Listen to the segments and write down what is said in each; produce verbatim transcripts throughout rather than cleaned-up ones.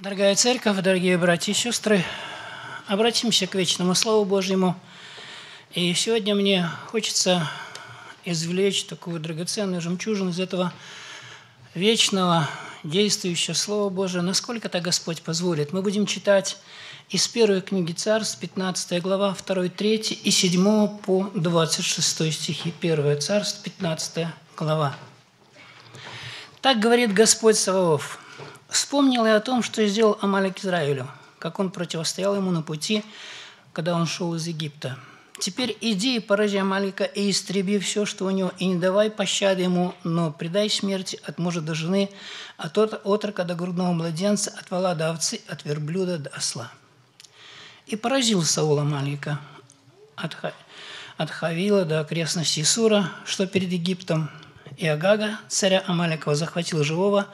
Дорогая церковь, дорогие братья и сестры, обратимся к вечному Слову Божьему. И сегодня мне хочется извлечь такую драгоценную жемчужину из этого вечного действующего Слова Божия, насколько-то Господь позволит. Мы будем читать из первой книги Царств, пятнадцатая глава, второй, третий и седьмой по двадцать шестой стихи. первое Царств, пятнадцатая глава. «Так говорит Господь Саваоф: вспомнил я о том, что сделал Амалик Израилю, как он противостоял ему на пути, когда он шел из Египта. Теперь иди и порази Амалика, и истреби все, что у него, и не давай пощады ему, но предай смерти от мужа до жены, от отрока до грудного младенца, от вола до овцы, от верблюда до осла. И поразил Саул Амалика от Хавила до окрестностей Сура, что перед Египтом, и Агага, царя Амаликова, захватил живого,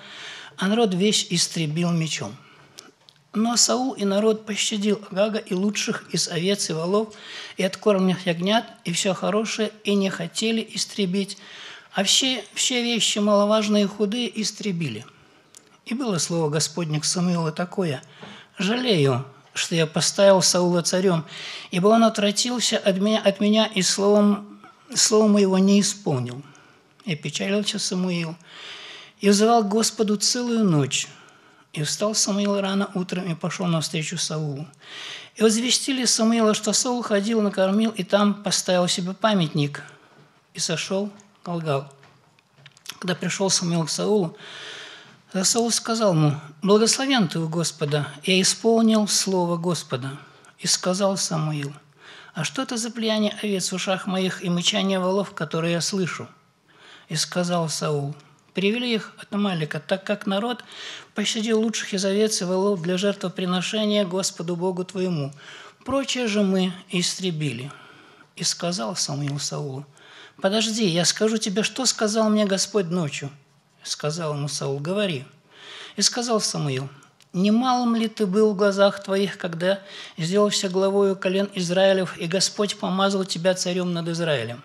а народ весь истребил мечом. Но Саул и народ пощадил Агага и лучших из овец и волов, и откормленных ягнят, и все хорошее, и не хотели истребить, а все, все вещи маловажные и худые истребили. И было слово Господне к Самуилу такое: жалею, что я поставил Саула царем, ибо он отвратился от меня, от меня и словом, словом моего не исполнил. И печалился Самуил, и взывал к Господу целую ночь. И встал Самуил рано утром и пошел навстречу Саулу. И возвестили Самуила, что Саул ходил на Кармил, и там поставил себе памятник, и сошел Галгал. Когда пришел Самуил к Саулу, Саул сказал ему: благословен ты у Господа, я исполнил слово Господа. И сказал Самуил: а что это за плеяние овец в ушах моих и мычание волов, которые я слышу? И сказал Саул: привели их от Амалика, так как народ пощадил лучших из овец и волов для жертвоприношения Господу Богу твоему. Прочее же мы истребили. И сказал Самуил Саулу: подожди, я скажу тебе, что сказал мне Господь ночью. И сказал ему Саул: говори. И сказал Самуил: не малым ли ты был в глазах твоих, когда сделался главою колен Израилев, и Господь помазал тебя царем над Израилем?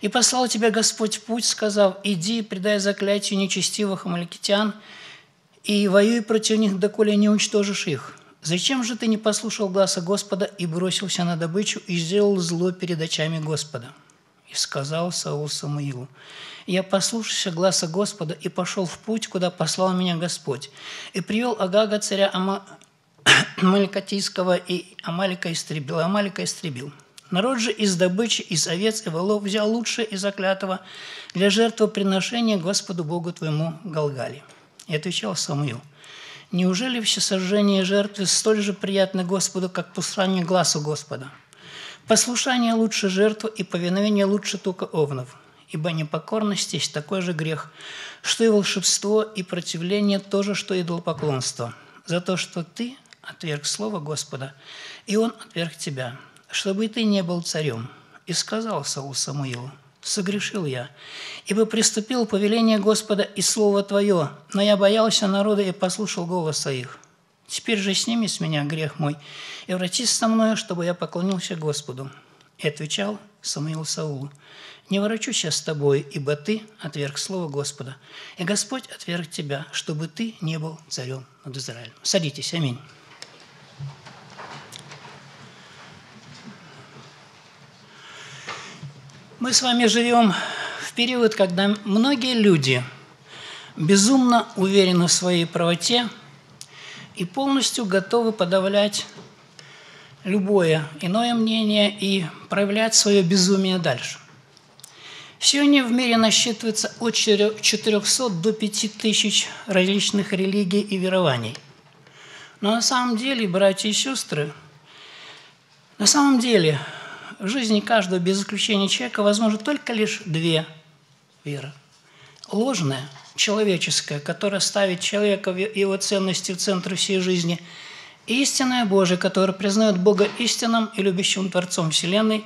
И послал тебя Господь в путь, сказав: иди, предай заклятию нечестивых амаликитян, и воюй против них, доколе не уничтожишь их. Зачем же ты не послушал гласа Господа и бросился на добычу, и сделал зло перед очами Господа? И сказал Саул Самуилу: я послушался гласа Господа и пошел в путь, куда послал меня Господь, и привел Агага, царя Ама... Амаликатийского, и Амалика истребил, и Амалика истребил. Народ же из добычи, из овец и волов взял лучшее из заклятого для жертвоприношения Господу Богу твоему в Галгале. И отвечал Самуил: неужели всесожжение жертвы столь же приятно Господу, как послание гласу Господа? Послушание лучше жертвы и повиновение лучше тука овнов, ибо непокорность есть такой же грех, что и волшебство, и противление то же, что и идолопоклонство, за то, что ты отверг слово Господа, и он отверг тебя, чтобы и ты не был царем. И сказал Саул Самуилу: согрешил я, ибо приступил повеление Господа и слово твое, но я боялся народа и послушал голоса их. Теперь же сними с меня грех мой и вратись со мною, чтобы я поклонился Господу. И отвечал Самуил Саулу: не ворочусь я с тобой, ибо ты отверг слово Господа, и Господь отверг тебя, чтобы ты не был царем над Израилем». Садитесь, аминь. Мы с вами живем в период, когда многие люди безумно уверены в своей правоте и полностью готовы подавлять любое иное мнение и проявлять свое безумие дальше. Сегодня в мире насчитывается от четырёхсот до пяти тысяч различных религий и верований. Но на самом деле, братья и сестры, на самом деле в жизни каждого, без исключения человека, возможно только лишь две веры. Ложная, человеческая, которая ставит человека и его ценности в центр всей жизни, и истинная Божия, которая признает Бога истинным и любящим Творцом Вселенной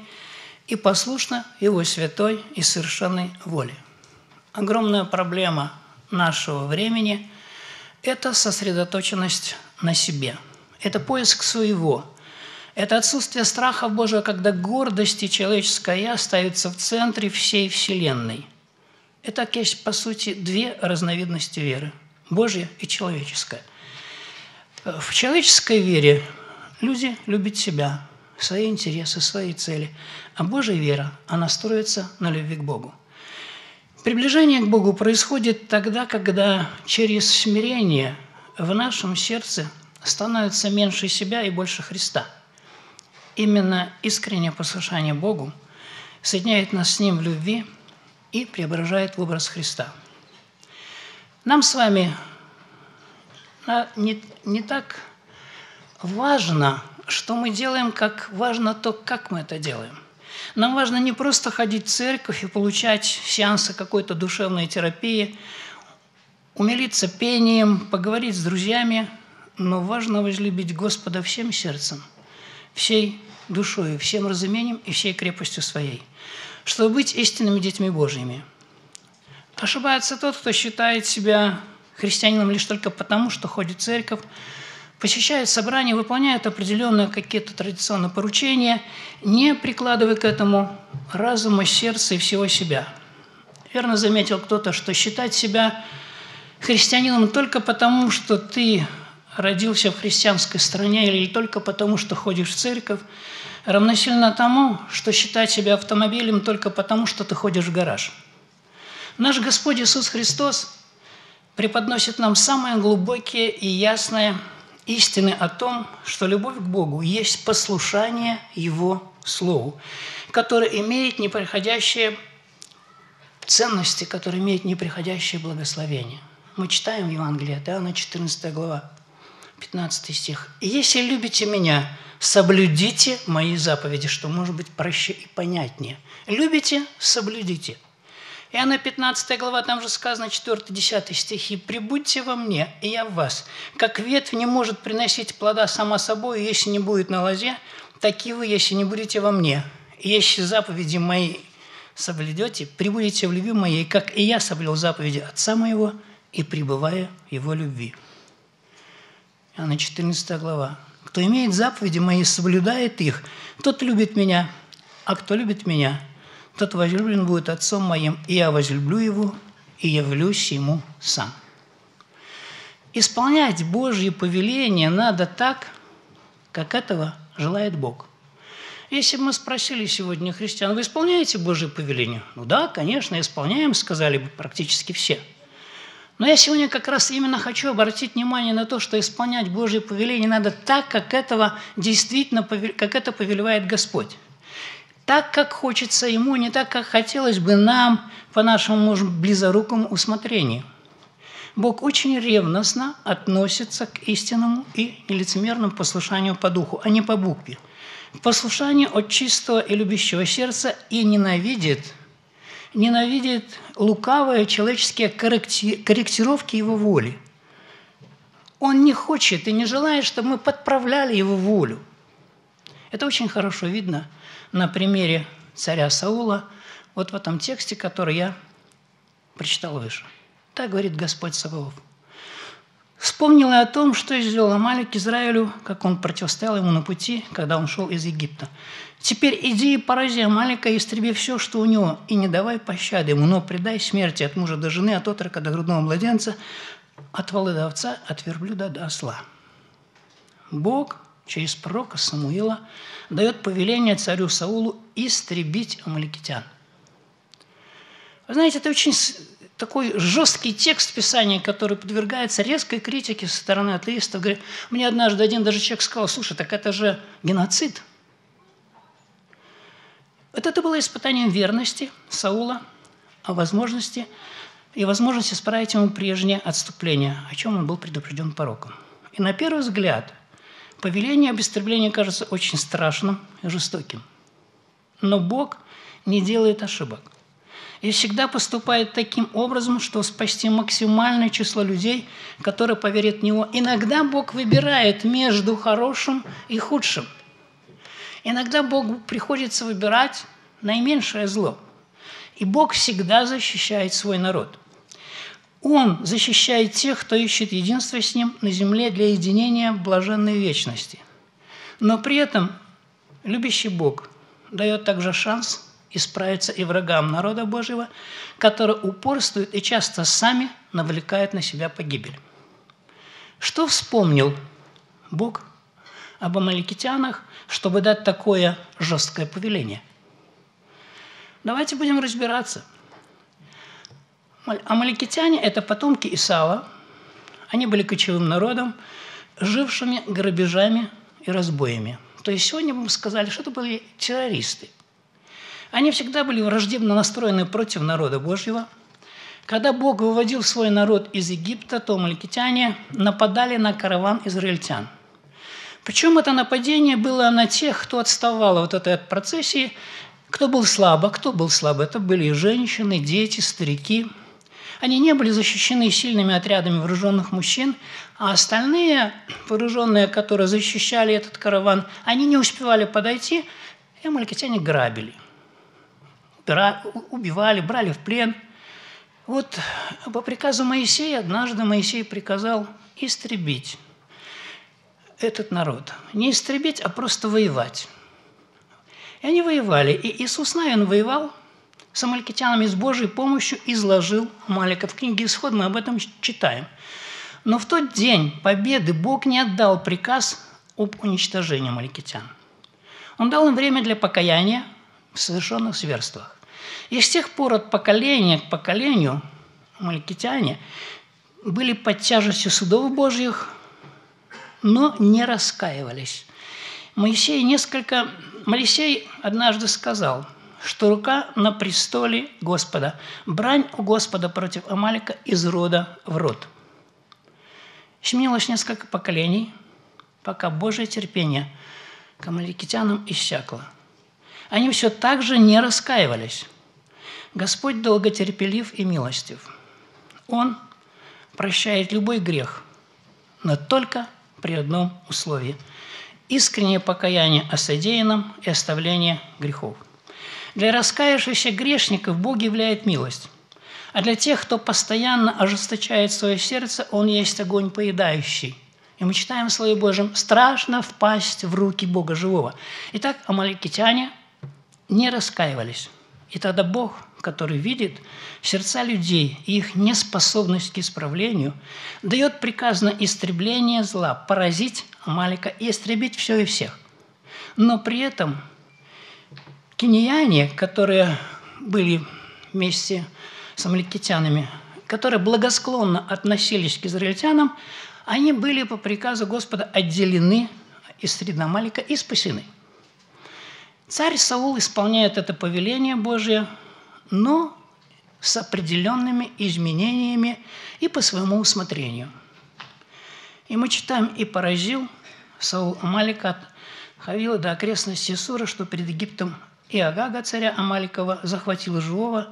и послушна Его святой и совершенной воле. Огромная проблема нашего времени – это сосредоточенность на себе, это поиск своего. Это отсутствие страха Божьего, когда гордость и человеческое «я» ставится в центре всей Вселенной. Это есть, по сути, две разновидности веры – Божья и человеческая. В человеческой вере люди любят себя, свои интересы, свои цели. А Божья вера, она строится на любви к Богу. Приближение к Богу происходит тогда, когда через смирение в нашем сердце становится меньше себя и больше Христа. Именно искреннее послушание Богу соединяет нас с Ним в любви и преображает в образ Христа. Нам с вами не, не так важно, что мы делаем, как важно то, как мы это делаем. Нам важно не просто ходить в церковь и получать сеансы какой-то душевной терапии, умилиться пением, поговорить с друзьями, но важно возлюбить Господа всем сердцем, всей душой, всем разумением и всей крепостью своей, чтобы быть истинными детьми Божьими. Ошибается тот, кто считает себя христианином лишь только потому, что ходит в церковь, посещает собрания, выполняет определенные какие-то традиционные поручения, не прикладывая к этому разума, сердца и всего себя. Верно заметил кто-то, что считать себя христианином только потому, что ты родился в христианской стране или только потому, что ходишь в церковь, равносильно тому, что считать себя автомобилем только потому, что ты ходишь в гараж. Наш Господь Иисус Христос преподносит нам самое глубокое и ясное истины о том, что любовь к Богу есть послушание Его Слову, которое имеет неприходящие ценности, которое имеет неприходящее благословение. Мы читаем в Евангелии от Иоанна, четырнадцатая глава, пятнадцатый стих. «Если любите Меня, соблюдите Мои заповеди», что может быть проще и понятнее. «Любите, соблюдите». Иоанна пятнадцатая глава, там же сказано, четвёртый-десятый стихи. «Прибудьте во Мне, и Я в вас. Как ветвь не может приносить плода сама собой, если не будет на лозе, так и вы, если не будете во Мне. Если заповеди Мои соблюдете, прибудете в любви Моей, как и Я соблюл заповеди Отца Моего, и пребывая в Его любви». Иоанна четырнадцатая глава. «Кто имеет заповеди Мои, соблюдает их, тот любит Меня, а кто любит Меня, тот возлюблен будет Отцом Моим, и Я возлюблю его, и явлюсь ему сам». Исполнять Божьи повеления надо так, как этого желает Бог. Если бы мы спросили сегодня христиан, вы исполняете Божьи повеления? Ну да, конечно, исполняем, сказали бы практически все. Но я сегодня как раз именно хочу обратить внимание на то, что исполнять Божьи повеления надо так, как этого действительно, как это повелевает Господь. Так, как хочется Ему, не так, как хотелось бы нам, по нашему, может, близорукому усмотрению. Бог очень ревностно относится к истинному и нелицемерному послушанию по духу, а не по букве. Послушание от чистого и любящего сердца и ненавидит, ненавидит лукавые человеческие корректировки Его воли. Он не хочет и не желает, чтобы мы подправляли Его волю. Это очень хорошо видно на примере царя Саула, вот в этом тексте, который я прочитал выше. Так говорит Господь Саваоф. «Вспомнил я о том, что сделал Амалик Израилю, как он противостоял ему на пути, когда он шел из Египта. Теперь иди и порази Амалика, и истреби все, что у него, и не давай пощады ему, но предай смерти от мужа до жены, от отрока до грудного младенца, от волы до овца, от верблюда до осла». Бог через пророка Самуила дает повеление царю Саулу истребить амаликитян. Вы знаете, это очень такой жесткий текст Писания, который подвергается резкой критике со стороны атеистов. Говорит, мне однажды один даже человек сказал, слушай, так это же геноцид. Вот это было испытанием верности Саула о возможности и возможности исправить ему прежнее отступление, о чем он был предупрежден пороком. И на первый взгляд повеление об истреблении кажется очень страшным и жестоким. Но Бог не делает ошибок и всегда поступает таким образом, что спасти максимальное число людей, которые поверят в Него. Иногда Бог выбирает между хорошим и худшим. Иногда Богу приходится выбирать наименьшее зло. И Бог всегда защищает свой народ. Он защищает тех, кто ищет единство с Ним на земле для единения блаженной вечности. Но при этом любящий Бог дает также шанс исправиться и врагам народа Божьего, которые упорствуют и часто сами навлекают на себя погибель. Что вспомнил Бог об амаликитянах, чтобы дать такое жесткое повеление. Давайте будем разбираться. Амаликитяне – это потомки Исава. Они были кочевым народом, жившими грабежами и разбоями. То есть сегодня мы сказали, что это были террористы. Они всегда были враждебно настроены против народа Божьего. Когда Бог выводил свой народ из Египта, то амаликитяне нападали на караван израильтян. Причем это нападение было на тех, кто отставал вот этой от процессии, кто был слабо, кто был слабо. Это были женщины, дети, старики. Они не были защищены сильными отрядами вооруженных мужчин, а остальные вооруженные, которые защищали этот караван, они не успевали подойти, и амаликитяне грабили. Убивали, брали в плен. Вот по приказу Моисея, однажды Моисей приказал истребить этот народ. Не истребить, а просто воевать. И они воевали. И Иисус Навин воевал с амаликитянами, с Божьей помощью изложил Амалика. В книге «Исход» мы об этом читаем. Но в тот день победы Бог не отдал приказ об уничтожении амаликитян. Он дал им время для покаяния в совершенных зверствах. И с тех пор от поколения к поколению амаликитяне были под тяжестью судов Божьих, но не раскаивались. Моисей, несколько... Моисей однажды сказал, что рука на престоле Господа, брань у Господа против Амалика из рода в род. Сменилось несколько поколений, пока Божье терпение к амаликитянам иссякло. Они все так же не раскаивались. Господь долготерпелив и милостив. Он прощает любой грех, но только при одном условии – искреннее покаяние о содеянном и оставление грехов. Для раскаявшихся грешников Бог являет милость, а для тех, кто постоянно ожесточает свое сердце, Он есть огонь поедающий. И мы читаем в Слове Божьем: «Страшно впасть в руки Бога живого». Итак, амаликитяне не раскаивались. И тогда Бог, который видит сердца людей и их неспособность к исправлению, дает приказ на истребление зла, поразить Амалика и истребить все и всех. Но при этом кинеяне, которые были вместе с амаликитянами, которые благосклонно относились к израильтянам, они были по приказу Господа отделены из среды Амалика и спасены. Царь Саул исполняет это повеление Божие, но с определенными изменениями и по своему усмотрению. И мы читаем: «И поразил Саул Амалика от Хавила до окрестностей Сура, что перед Египтом, и Агага, царя Амаликова, захватил живого,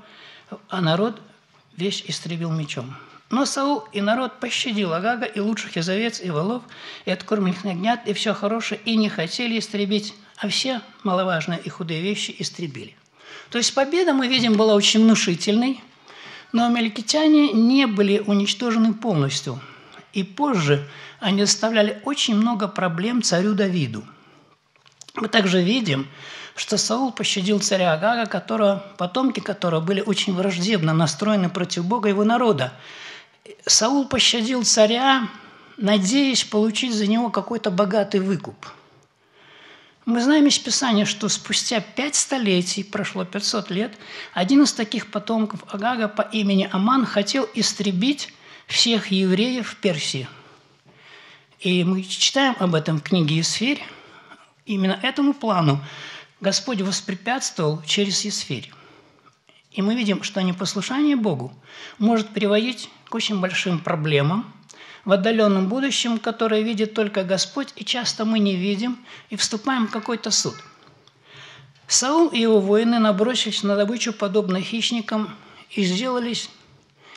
а народ весь истребил мечом. Но Саул и народ пощадил Агага, и лучших из овец, и волов, и откормленных ягнят, и все хорошее, и не хотели истребить, а все маловажные и худые вещи истребили». То есть победа, мы видим, была очень внушительной, но амаликитяне не были уничтожены полностью. И позже они доставляли очень много проблем царю Давиду. Мы также видим, что Саул пощадил царя Агага, которого, потомки которого были очень враждебно настроены против Бога и его народа. Саул пощадил царя, надеясь получить за него какой-то богатый выкуп. Мы знаем из Писания, что спустя пять столетий, прошло пятьсот лет, один из таких потомков Агага по имени Аман хотел истребить всех евреев в Персии. И мы читаем об этом в книге «Есфирь». Именно этому плану Господь воспрепятствовал через Есфирь. И мы видим, что непослушание Богу может приводить к очень большим проблемам в отдаленном будущем, которое видит только Господь, и часто мы не видим, и вступаем в какой-то суд. Саул и его воины набросились на добычу, подобно хищникам, и сделались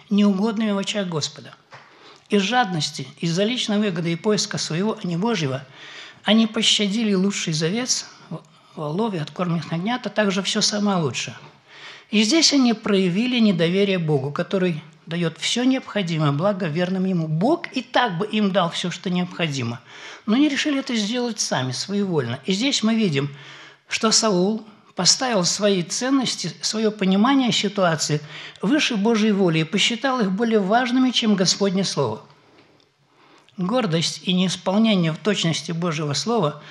неугодными в очах Господа. Из жадности, из-за личной выгоды и поиска своего, а не Божьего, они пощадили лучший овец, волов и откормленных ягнят, а также все самое лучшее. И здесь они проявили недоверие Богу, который дает все необходимое, благо верным Ему. Бог и так бы им дал все, что необходимо. Но они решили это сделать сами, своевольно. И здесь мы видим, что Саул поставил свои ценности, свое понимание ситуации выше Божьей воли и посчитал их более важными, чем Господне Слово. Гордость и неисполнение в точности Божьего Слова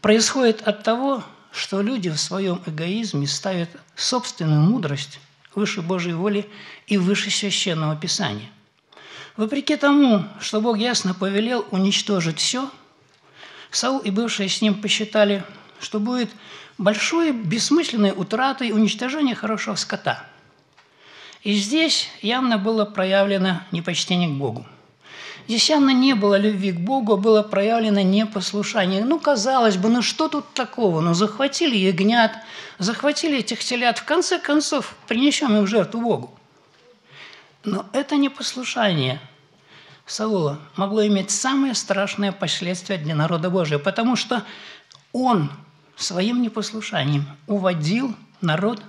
происходит от того, что люди в своем эгоизме ставят собственную мудрость выше Божьей воли и выше Священного Писания. Вопреки тому, что Бог ясно повелел уничтожить все, Саул и бывшие с ним посчитали, что будет большой бессмысленной утратой уничтожение хорошего скота. И здесь явно было проявлено непочтение к Богу. Здесь явно не было любви к Богу, было проявлено непослушание. Ну, казалось бы, ну что тут такого? Ну, захватили ягнят, захватили этих телят. В конце концов, принесем им жертву Богу. Но это непослушание Саула могло иметь самые страшные последствия для народа Божия, потому что он своим непослушанием уводил народ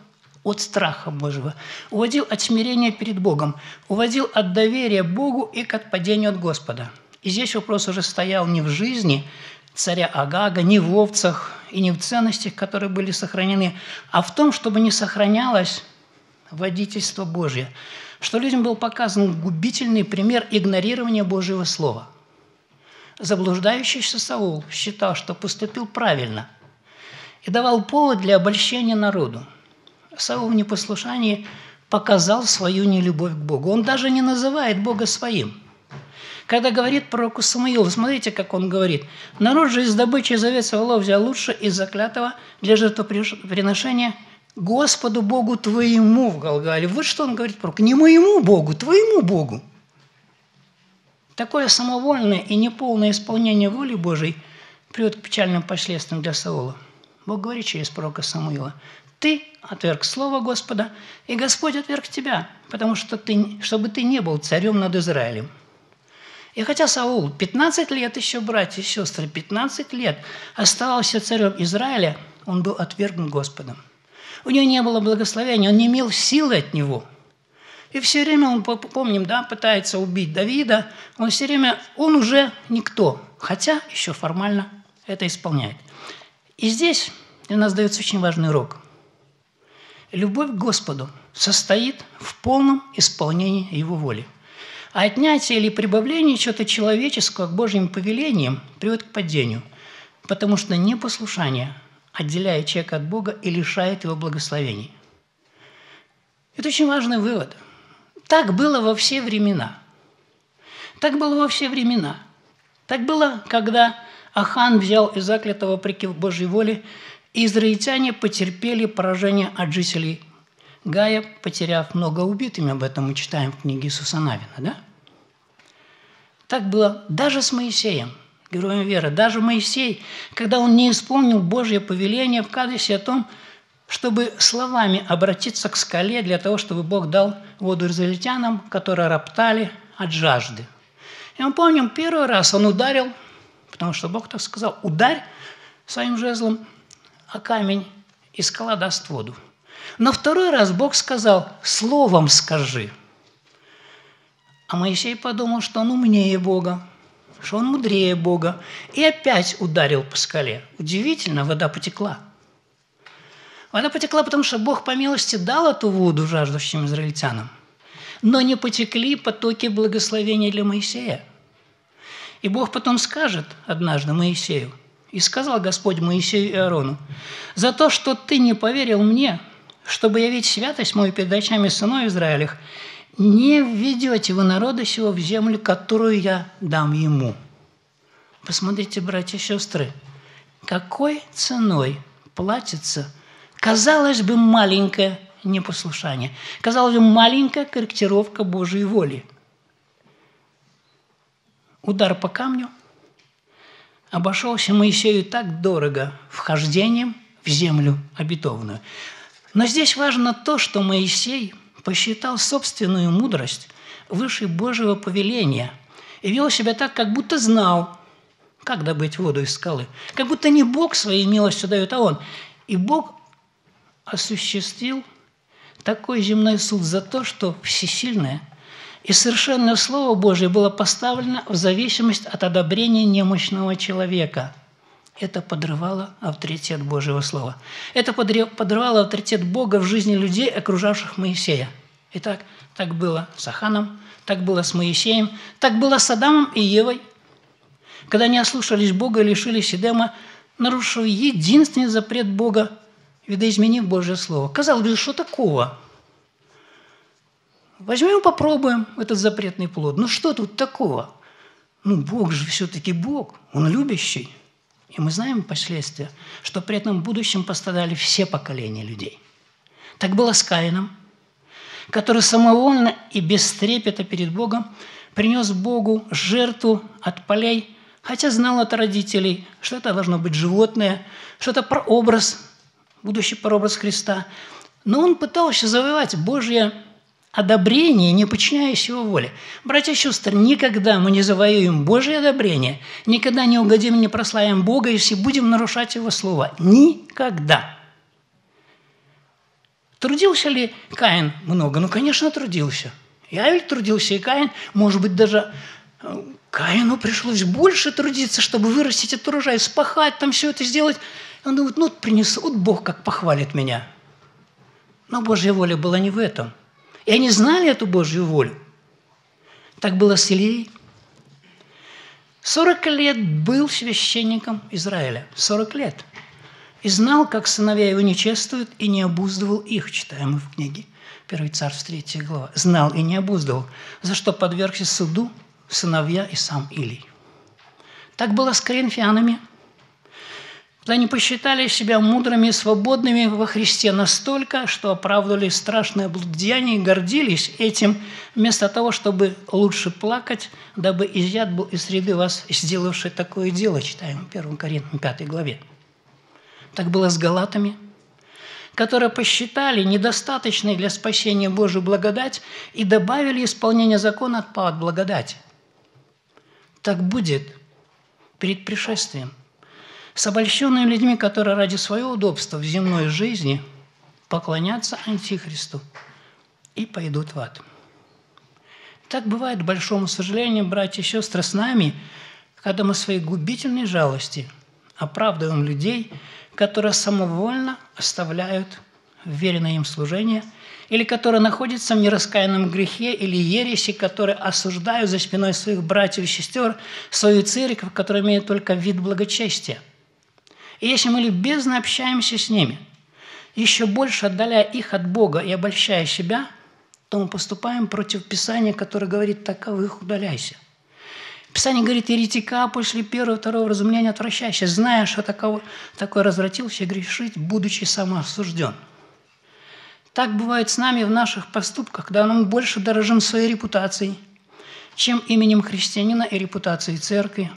от страха Божьего, уводил от смирения перед Богом, уводил от доверия Богу и к отпадению от Господа. И здесь вопрос уже стоял не в жизни царя Агага, не в овцах и не в ценностях, которые были сохранены, а в том, чтобы не сохранялось водительство Божье, что людям был показан губительный пример игнорирования Божьего Слова. Заблуждающийся Саул считал, что поступил правильно и давал повод для обольщения народу. Саул в непослушании показал свою нелюбовь к Богу. Он даже не называет Бога своим. Когда говорит пророку Самуилу, смотрите, как он говорит: «Народ же из добычи завеса волов взял лучше из заклятого для жертвоприношения Господу Богу твоему в Галгале». Вот что он говорит пророку: «Не моему Богу, твоему Богу». Такое самовольное и неполное исполнение воли Божией приводит к печальным последствиям для Саула. Бог говорит через пророка Самуила: «Ты отверг слово Господа, и Господь отверг тебя, потому что ты, чтобы ты не был царем над Израилем». И хотя Саул пятнадцать лет еще, братья и сестры, пятнадцать лет оставался царем Израиля, он был отвергнут Господом. У него не было благословения, он не имел силы от него. И все время он, помним, да, пытается убить Давида, он все время, он уже никто, хотя еще формально это исполняет. И здесь для нас дается очень важный урок. Любовь к Господу состоит в полном исполнении Его воли. А отнятие или прибавление чего-то человеческого к Божьим повелениям приводит к падению, потому что непослушание отделяет человека от Бога и лишает его благословений. Это очень важный вывод. Так было во все времена. Так было во все времена. Так было, когда Ахан взял из заклятого вопреки Божьей воле, и израильтяне потерпели поражение от жителей Гая, потеряв много убитыми. Об этом мы читаем в книге Иисуса Навина. Да? Так было даже с Моисеем, героем веры. Даже Моисей, когда он не исполнил Божье повеление в Кадесе о том, чтобы словами обратиться к скале для того, чтобы Бог дал воду израильтянам, которые роптали от жажды. И мы помним, первый раз он ударил, потому что Бог так сказал: «Ударь своим жезлом а камень, и скала даст воду». Но второй раз Бог сказал: «Словом скажи». А Моисей подумал, что он умнее Бога, что он мудрее Бога, и опять ударил по скале. Удивительно, вода потекла. Вода потекла, потому что Бог по милости дал эту воду жаждущим израильтянам, но не потекли потоки благословения для Моисея. И Бог потом скажет однажды Моисею: «И сказал Господь Моисею и Аарону: за то, что ты не поверил мне, чтобы явить святость мою перед очами сынов Израилевых, не введете вы народа сего в землю, которую я дам ему». Посмотрите, братья и сестры, какой ценой платится, казалось бы, маленькое непослушание, казалось бы, маленькая корректировка Божьей воли. Удар по камню обошелся Моисею так дорого вхождением в землю обетованную. Но здесь важно то, что Моисей посчитал собственную мудрость выше Божьего повеления и вел себя так, как будто знал, как добыть воду из скалы. Как будто не Бог своей милостью дает, а он. И Бог осуществил такой земной суд за то, что всесильное и совершенное Слово Божие было поставлено в зависимость от одобрения немощного человека. Это подрывало авторитет Божьего Слова. Это подрывало авторитет Бога в жизни людей, окружавших Моисея. Итак, так было с Аханом, так было с Моисеем, так было с Адамом и Евой, когда не ослушались Бога и лишились Эдема, нарушив единственный запрет Бога, видоизменив Божье Слово. Казалось бы, что такого? Возьмем, попробуем этот запретный плод. Ну что тут такого? Ну Бог же все-таки Бог, Он любящий. И мы знаем последствия, что при этом в будущем пострадали все поколения людей. Так было с Каином, который самовольно и без трепета перед Богом принес Богу жертву от полей, хотя знал от родителей, что это должно быть животное, что это прообраз, будущий прообраз Христа. Но он пытался завоевать Божье одобрение, не подчиняясь его воле. Братья и сестры, никогда мы не завоюем Божье одобрение, никогда не угодим, не прославим Бога, если будем нарушать Его Слово. Никогда. Трудился ли Каин много? Ну, конечно, трудился. И Авель трудился, и Каин, может быть, даже Каину пришлось больше трудиться, чтобы вырастить этот урожай, спахать, там все это сделать. Он думает, ну, вот принесу, вот Бог как похвалит меня. Но Божья воля была не в этом. И они знали эту Божью волю. Так было с Илией. Сорок лет был священником Израиля. Сорок лет. И знал, как сыновья его нечествуют, и не обуздывал их, читаем мы в книге первое Царств, третья глава. Знал и не обуздывал, за что подвергся суду сыновья и сам Илий. Так было с коринфянами. Они посчитали себя мудрыми и свободными во Христе настолько, что оправдывали страшное блудодеяние и гордились этим, вместо того, чтобы лучше плакать, дабы изъят был из среды вас, сделавший такое дело, читаем первое Коринфянам, пятой главе. Так было с галатами, которые посчитали недостаточной для спасения Божию благодать и добавили исполнение закона отпало от благодати. Так будет перед пришествием с обольщенными людьми, которые ради своего удобства в земной жизни поклонятся Антихристу и пойдут в ад. Так бывает, к большому сожалению, братья и сестры, с нами, когда мы своей губительной жалости оправдываем людей, которые самовольно оставляют веренное им служение, или которые находятся в нераскаянном грехе или ереси, которые осуждают за спиной своих братьев и сестер свою церковь, которая имеет только вид благочестия. И если мы любезно общаемся с ними, еще больше отдаляя их от Бога и обольщая себя, то мы поступаем против Писания, которое говорит «таковых удаляйся». Писание говорит, еретика после первого, второго разумления отвращайся, зная, что такого, такой развратился, грешить, будучи самоосужден. Так бывает с нами в наших поступках, когда мы больше дорожим своей репутацией, чем именем христианина и репутацией церкви,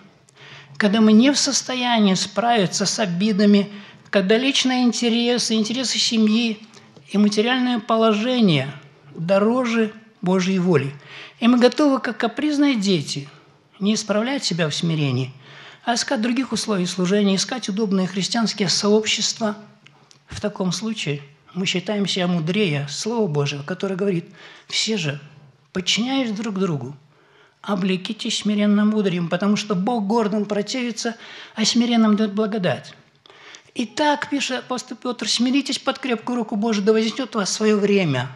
когда мы не в состоянии справиться с обидами, когда личные интересы, интересы семьи и материальное положение дороже Божьей воли. И мы готовы, как капризные дети, не исправлять себя в смирении, а искать других условий служения, искать удобные христианские сообщества. В таком случае мы считаем себя мудрее Слова Божьего, которое говорит, все же, подчиняясь друг другу, облекитесь смиренным мудрым, потому что Бог гордым противится, а смиренным дает благодать. Итак, пишет апостол Петр, смиритесь под крепкую руку Божию, да вознесет вас свое время.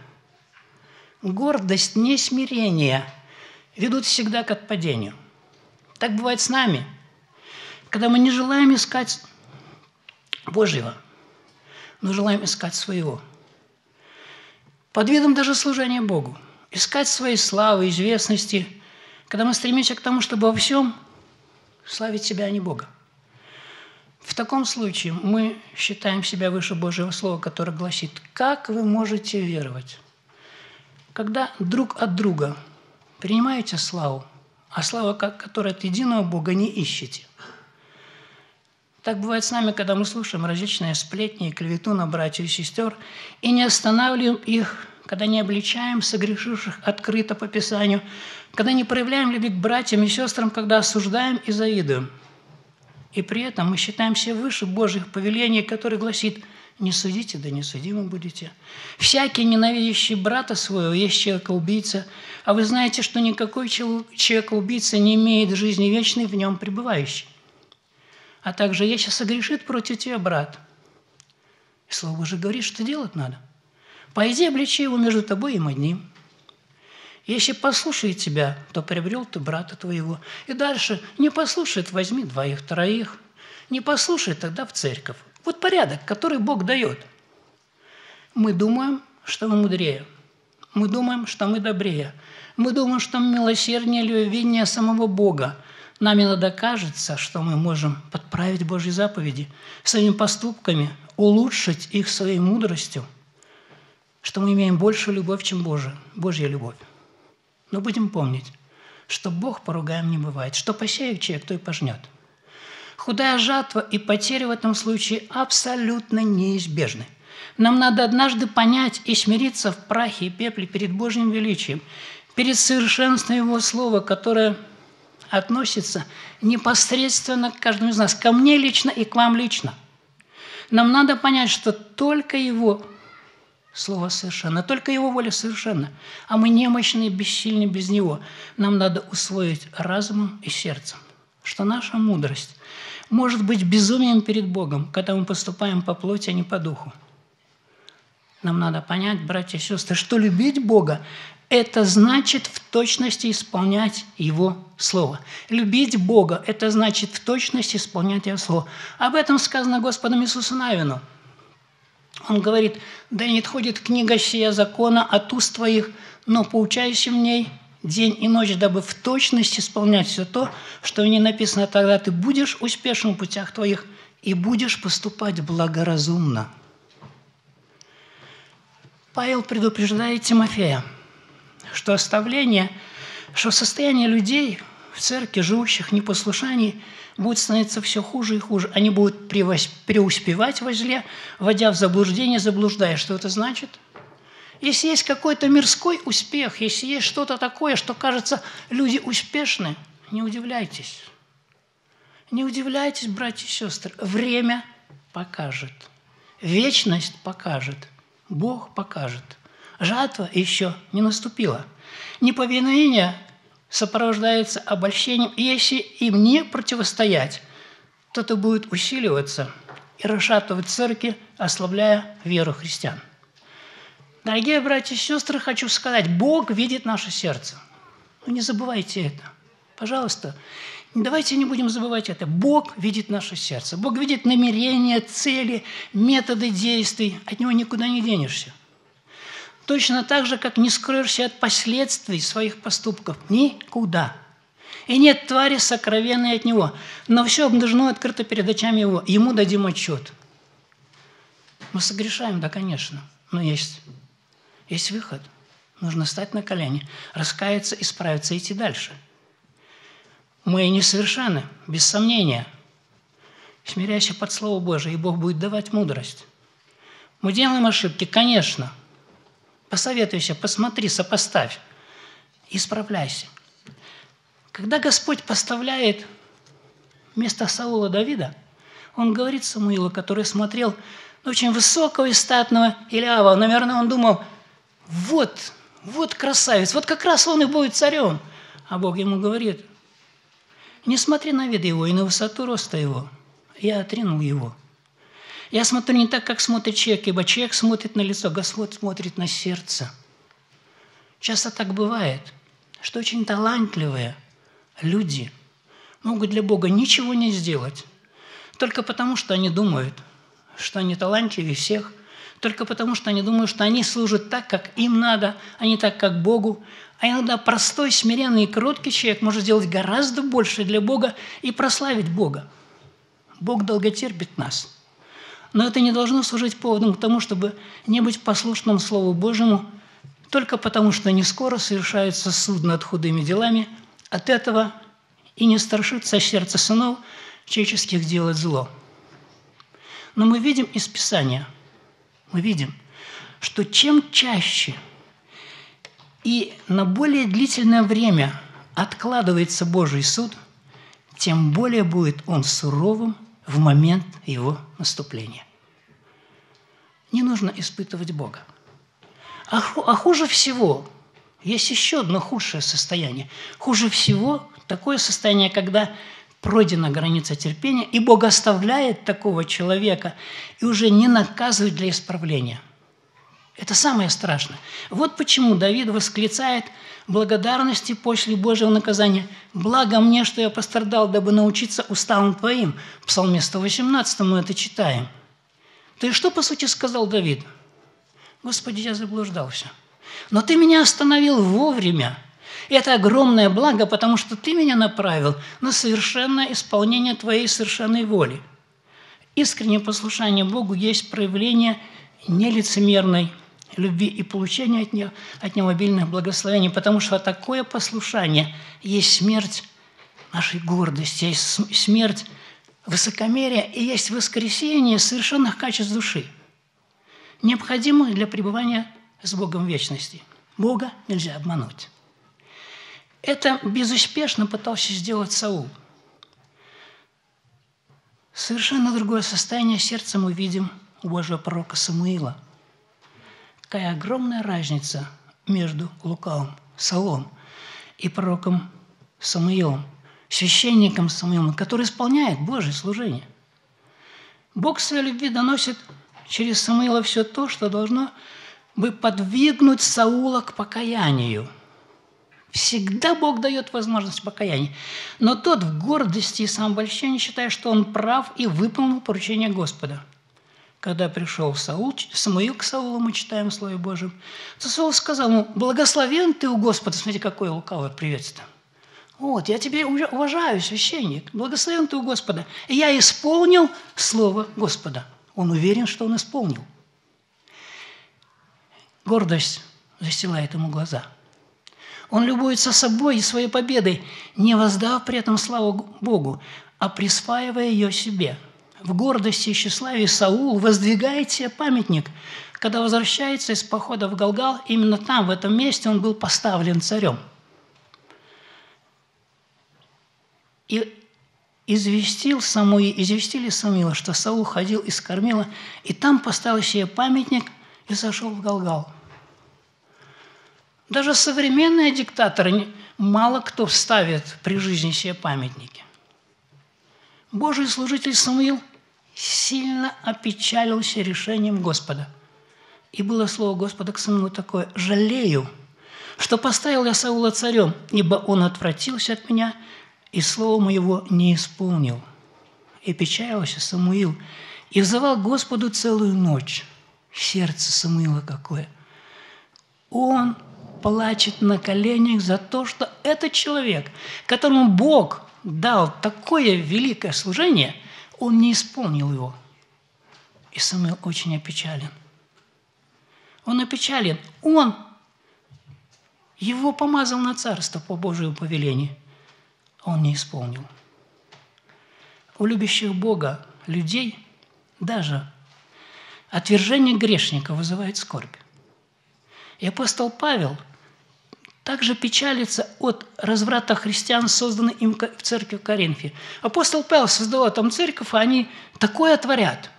Гордость, не смирение ведут всегда к отпадению. Так бывает с нами, когда мы не желаем искать Божьего, но желаем искать своего. Под видом даже служения Богу, искать своей славы, известности, когда мы стремимся к тому, чтобы во всем славить себя, а не Бога. В таком случае мы считаем себя выше Божьего Слова, которое гласит, как вы можете веровать, когда друг от друга принимаете славу, а слава, которую от единого Бога, не ищете. Так бывает с нами, когда мы слушаем различные сплетни и клевету на братьев и сестер и не останавливаем их, когда не обличаем согрешивших открыто по Писанию, когда не проявляем любви к братьям и сестрам, когда осуждаем и завидуем. И при этом мы считаем себя выше Божьих повелений, которые гласит «Не судите, да не судимы будете». Всякий ненавидящий брата своего есть человека-убийца, а вы знаете, что никакой человек-убийца не имеет жизни вечной в нем пребывающей. А также если согрешит против тебя брат, и Слово Божие говорит, что делать надо. Пойди, обличи его между тобой и им одним. Если послушает тебя, то приобрел ты брата твоего. И дальше не послушает, возьми двоих, троих. Не послушает, тогда в церковь. Вот порядок, который Бог дает. Мы думаем, что мы мудрее. Мы думаем, что мы добрее. Мы думаем, что мы милосерднее, любовнее самого Бога. Нам иногда кажется, что мы можем подправить Божьи заповеди своими поступками, улучшить их своей мудростью, что мы имеем большую любовь, чем Божия, Божья любовь. Но будем помнить, что Бог поругаем не бывает, что посеет человек, то и пожнет. Худая жатва и потери в этом случае абсолютно неизбежны. Нам надо однажды понять и смириться в прахе и пепле перед Божьим величием, перед совершенством Его Слова, которое относится непосредственно к каждому из нас, ко мне лично и к вам лично. Нам надо понять, что только Его Слово совершенно, только Его воля совершенна, а мы немощны и бессильны без Него. Нам надо усвоить разумом и сердцем, что наша мудрость может быть безумием перед Богом, когда мы поступаем по плоти, а не по духу. Нам надо понять, братья и сестры, что любить Бога – это значит в точности исполнять Его Слово. Любить Бога – это значит в точности исполнять Его Слово. Об этом сказано Господом Иисусу Навину. Он говорит, да не отходит книга сия закона от уст твоих, но поучайся в ней день и ночь, дабы в точности исполнять все то, что в ней написано. Тогда ты будешь успешен в путях твоих и будешь поступать благоразумно. Павел предупреждает Тимофея, что оставление, что состояние людей в церкви, живущих в непослушании, будет становиться все хуже и хуже. Они будут преуспевать во зле, вводя в заблуждение, заблуждая. Что это значит? Если есть какой-то мирской успех, если есть что-то такое, что, кажется, люди успешны, не удивляйтесь. Не удивляйтесь, братья и сестры. Время покажет. Вечность покажет. Бог покажет. Жатва еще не наступила. Неповиновение сопровождается обольщением, и если им не противостоять, то это будет усиливаться и расшатывать церкви, ослабляя веру христиан. Дорогие братья и сестры, хочу сказать, Бог видит наше сердце. Но не забывайте это. Пожалуйста, давайте не будем забывать это. Бог видит наше сердце. Бог видит намерения, цели, методы действий. От Него никуда не денешься. Точно так же, как не скроешься от последствий своих поступков. Никуда. И нет твари сокровенной от Него. Но все обнажено открыто перед очами Его. Ему дадим отчет. Мы согрешаем, да, конечно. Но есть, есть выход. Нужно встать на колени, раскаяться, исправиться и идти дальше. Мы несовершенны, без сомнения. Смиряйся под Слово Божие, и Бог будет давать мудрость. Мы делаем ошибки, конечно. Посоветуйся, посмотри, сопоставь. Исправляйся. Когда Господь поставляет вместо Саула Давида, Он говорит Самуилу, который смотрел на очень высокого и статного Илиава. Наверное, он думал, вот, вот красавец, вот как раз он и будет царем. А Бог ему говорит, не смотри на вид его и на высоту роста его. Я отринул его. Я смотрю не так, как смотрит человек, ибо человек смотрит на лицо, Господь смотрит на сердце. Часто так бывает, что очень талантливые люди могут для Бога ничего не сделать, только потому, что они думают, что они талантливее всех, только потому, что они думают, что они служат так, как им надо, а не так, как Богу. А иногда простой, смиренный и кроткий человек может сделать гораздо больше для Бога и прославить Бога. Бог долго терпит нас. Но это не должно служить поводом к тому, чтобы не быть послушным Слову Божьему, только потому, что не скоро совершается суд над худыми делами. От этого и не страшится сердце сынов человеческих делать зло. Но мы видим из Писания, мы видим, что чем чаще и на более длительное время откладывается Божий суд, тем более будет он суровым в момент его наступления. Не нужно испытывать Бога. А, ху, а хуже всего, есть еще одно худшее состояние. Хуже всего такое состояние, когда пройдена граница терпения, и Бог оставляет такого человека и уже не наказывает для исправления. Это самое страшное. Вот почему Давид восклицает благодарности после Божьего наказания. «Благо мне, что я пострадал, дабы научиться уставам твоим». В Псалме сто восемнадцатом мы это читаем. То есть что, по сути, сказал Давид? «Господи, я заблуждался. Но ты меня остановил вовремя. Это огромное благо, потому что ты меня направил на совершенное исполнение твоей совершенной воли». Искреннее послушание Богу есть проявление нелицемерной любви и получения от Него, от Него обильных благословений, потому что такое послушание есть смерть нашей гордости, есть смерть высокомерия и есть воскресение совершенных качеств души, необходимых для пребывания с Богом в вечности. Бога нельзя обмануть. Это безуспешно пытался сделать Саул. Совершенно другое состояние сердца мы видим у Божьего пророка Самуила. Какая огромная разница между лукавым Саулом и пророком Самуилом, священником Самуилом, который исполняет Божье служение. Бог своей любви доносит через Самуила все то, что должно бы подвигнуть Саула к покаянию. Всегда Бог дает возможность покаяния. Но тот в гордости и самообольщении считает, что он прав и выполнил поручение Господа. Когда пришел Саул, Самуил к Саулу, мы читаем в Слове Божьем, то Саул сказал ему: «Благословен ты у Господа». Смотрите, какое лукавое приветствие. «Вот, я тебя уважаю, священник. Благословен ты у Господа. И я исполнил Слово Господа». Он уверен, что он исполнил. Гордость застилает ему глаза. Он любуется собой и своей победой, не воздав при этом славу Богу, а присваивая ее себе. В гордости и тщеславии Саул воздвигает себе памятник. Когда возвращается из похода в Галгал, именно там, в этом месте, он был поставлен царем. И известил Самуил, известили Самуила, что Саул ходил из Кармила, и там поставил себе памятник и зашел в Галгал. Даже современные диктаторы мало кто вставит при жизни себе памятники. Божий служитель Самуил сильно опечалился решением Господа. И было слово Господа к Самуилу такое: «Жалею, что поставил я Саула царем, ибо он отвратился от меня, и слово моего не исполнил». И печалился Самуил, и взывал Господу целую ночь. Сердце Самуила какое! Он плачет на коленях за то, что этот человек, которому Бог дал такое великое служение, он не исполнил его. И Самуил очень опечален. Он опечален. Он его помазал на царство по Божьему повелению. Он не исполнил. У любящих Бога людей даже отвержение грешника вызывает скорбь. И апостол Павел также печалится от разврата христиан, созданной им в церкви в Коринфе. Апостол Павел создавал там церковь, а они такое творят.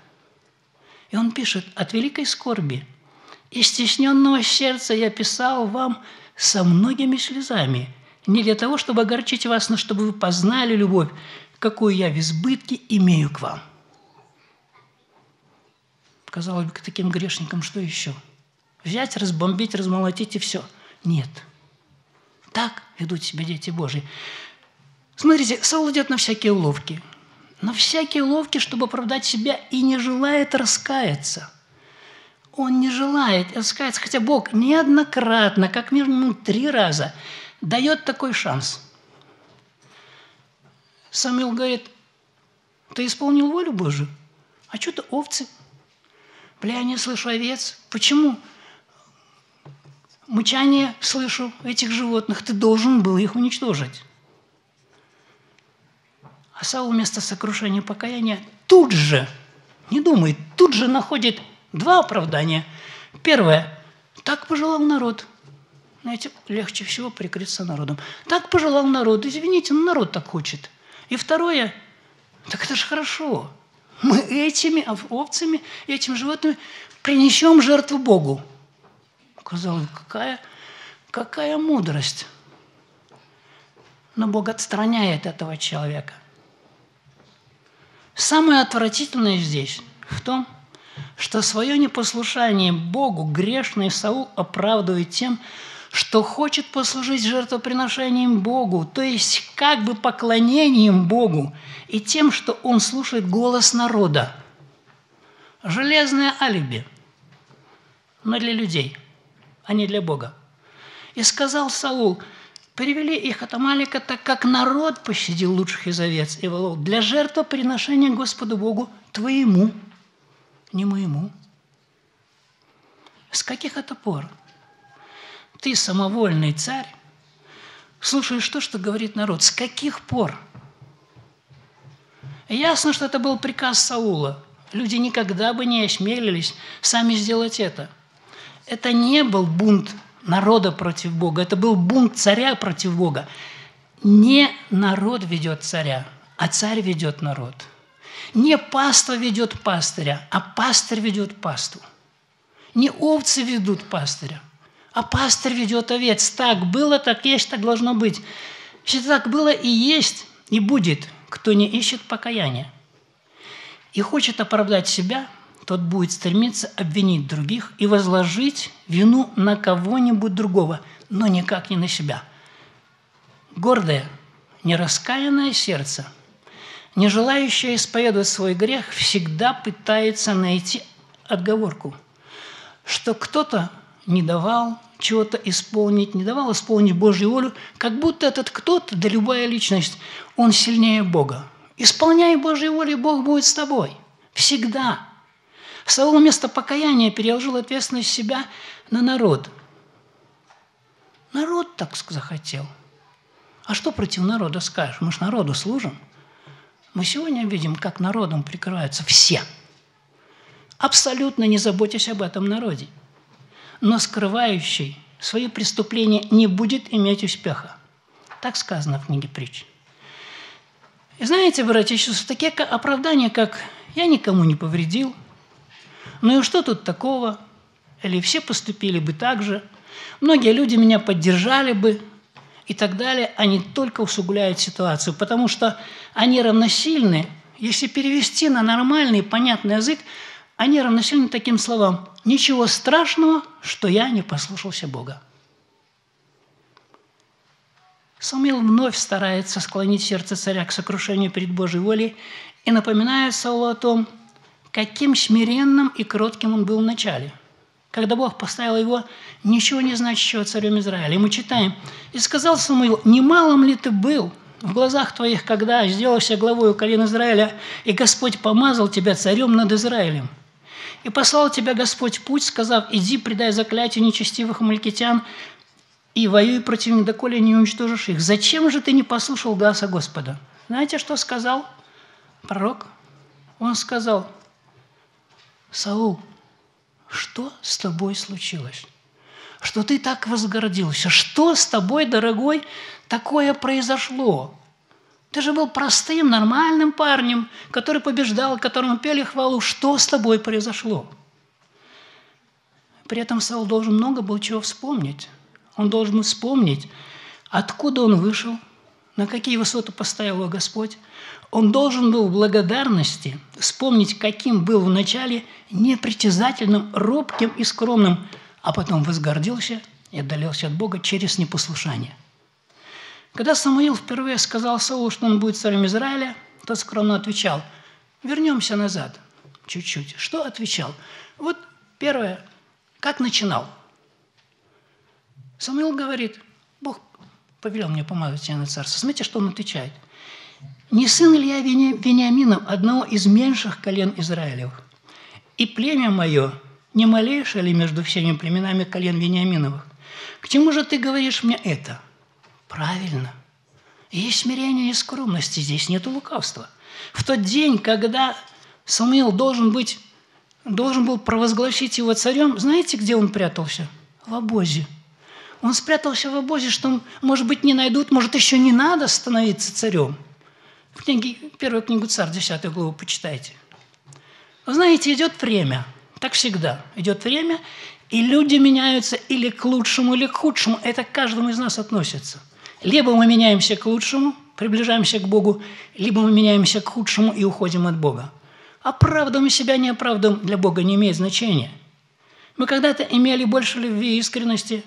И он пишет: «От великой скорби и стесненного сердца я писал вам со многими слезами, не для того, чтобы огорчить вас, но чтобы вы познали любовь, какую я в избытке имею к вам». Казалось бы, к таким грешникам что еще? Взять, разбомбить, размолотить и все. Нет. Так ведут себя дети Божьи. Смотрите, Саул идет на всякие уловки. На всякие уловки, чтобы оправдать себя, и не желает раскаяться. Он не желает раскаяться, хотя Бог неоднократно, как минимум три раза, дает такой шанс. Самуил говорит: «Ты исполнил волю Божию? А что ты овцы? Бля, я не слышу овец. Почему? Мычание слышу этих животных, ты должен был их уничтожить». А Саул вместо сокрушения покаяния тут же, не думает, тут же находит два оправдания. Первое: так пожелал народ. Знаете, легче всего прикрыться народом. Так пожелал народ, извините, но народ так хочет. И второе: так это же хорошо. Мы этими овцами, этими животными принесем жертву Богу. Казалось, какая, какая мудрость. Но Бог отстраняет этого человека. Самое отвратительное здесь в том, что свое непослушание Богу грешный Саул оправдывает тем, что хочет послужить жертвоприношением Богу, то есть как бы поклонением Богу, и тем, что он слушает голос народа. Железное алиби, но для людей, а не для Бога. И сказал Саул: «Привели их от Амалика, так как народ пощадил лучших из овец и волов для жертвоприношения Господу Богу твоему, не моему». С каких это пор ты, самовольный царь, слушаешь то, что говорит народ? С каких пор? Ясно, что это был приказ Саула. Люди никогда бы не осмелились сами сделать это. Это не был бунт народа против Бога, это был бунт царя против Бога. Не народ ведет царя, а царь ведет народ. Не паства ведет пастыря, а пастырь ведет паству. Не овцы ведут пастыря, а пастырь ведет овец. Так было, так есть, так должно быть. Если так было и есть, и будет, кто не ищет покаяния и хочет оправдать себя, тот будет стремиться обвинить других и возложить вину на кого-нибудь другого, но никак не на себя. Гордое, нераскаянное сердце, не желающее исповедовать свой грех, всегда пытается найти отговорку, что кто-то не давал чего-то исполнить, не давал исполнить Божью волю, как будто этот кто-то, да любая личность, он сильнее Бога. Исполняй Божью волю, Бог будет с тобой. Всегда. Саул вместо покаяния переложил ответственность себя на народ. Народ так захотел. А что против народа скажешь? Мы же народу служим. Мы сегодня видим, как народом прикрываются все. Абсолютно не заботясь об этом народе. Но скрывающий свои преступления не будет иметь успеха. Так сказано в книге Притч. И знаете, братья и сестры, такие оправдания, как «я никому не повредил», «ну и что тут такого?» или «все поступили бы так же», «многие люди меня поддержали бы» и так далее, они только усугубляют ситуацию, потому что они равносильны, если перевести на нормальный, понятный язык, они равносильны таким словам: «Ничего страшного, что я не послушался Бога». Самуил вновь старается склонить сердце царя к сокрушению перед Божьей волей и напоминает Саулу о том, каким смиренным и кротким он был в начале, когда Бог поставил его ничего не значащего царем Израиля. И мы читаем: «И сказал Самуил: немалым ли ты был в глазах твоих, когда сделался главою колен Израиля, и Господь помазал тебя царем над Израилем? И послал тебя Господь в путь, сказав: иди, предай заклятию нечестивых амаликитян и воюй против них, доколе не уничтожишь их. Зачем же ты не послушал гласа Господа?» Знаете, что сказал пророк? Он сказал: «Саул, что с тобой случилось? Что ты так возгордился? Что с тобой, дорогой, такое произошло? Ты же был простым, нормальным парнем, который побеждал, которому пели хвалу. Что с тобой произошло?» При этом Саул должен много было чего вспомнить. Он должен вспомнить, откуда он вышел, на какие высоты поставил его Господь. Он должен был в благодарности вспомнить, каким был вначале непритязательным, робким и скромным, а потом возгордился и отдалился от Бога через непослушание. Когда Самуил впервые сказал Саулу, что он будет царем Израиля, тот скромно отвечал: «Вернемся назад чуть-чуть». Что отвечал? Вот первое, как начинал. Самуил говорит: «Бог повелел мне помазать тебя на царство». Смотрите, что он отвечает: «Не сын ли я Вениаминов, одного из меньших колен Израилевых? И племя мое не малейшее ли между всеми племенами колен Вениаминовых? К чему же ты говоришь мне это?» Правильно. Есть смирение и скромность, здесь нет лукавства. В тот день, когда Самуил должен, быть, должен был провозгласить его царем, знаете, где он прятался? В обозе. Он спрятался в обозе, что, может быть, не найдут, может, еще не надо становиться царем. В книге, первую книгу Царств, десятую главу, почитайте. Вы знаете, идет время, так всегда. Идет время, и люди меняются или к лучшему, или к худшему. Это к каждому из нас относится. Либо мы меняемся к лучшему, приближаемся к Богу, либо мы меняемся к худшему и уходим от Бога. Оправдываем себя, не оправдываем, для Бога не имеет значения. Мы когда-то имели больше любви и искренности,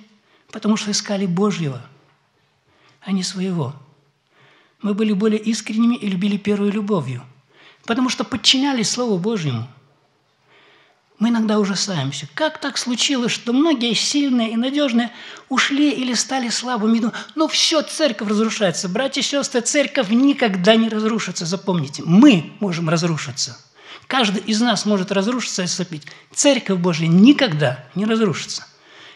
потому что искали Божьего, а не своего. Мы были более искренними и любили первой любовью, потому что подчинялись Слову Божьему. Мы иногда ужасаемся. Как так случилось, что многие сильные и надежные ушли или стали слабыми? Ну все, церковь разрушается. Братья и сестры, церковь никогда не разрушится, запомните. Мы можем разрушиться. Каждый из нас может разрушиться и отступить. Церковь Божья никогда не разрушится.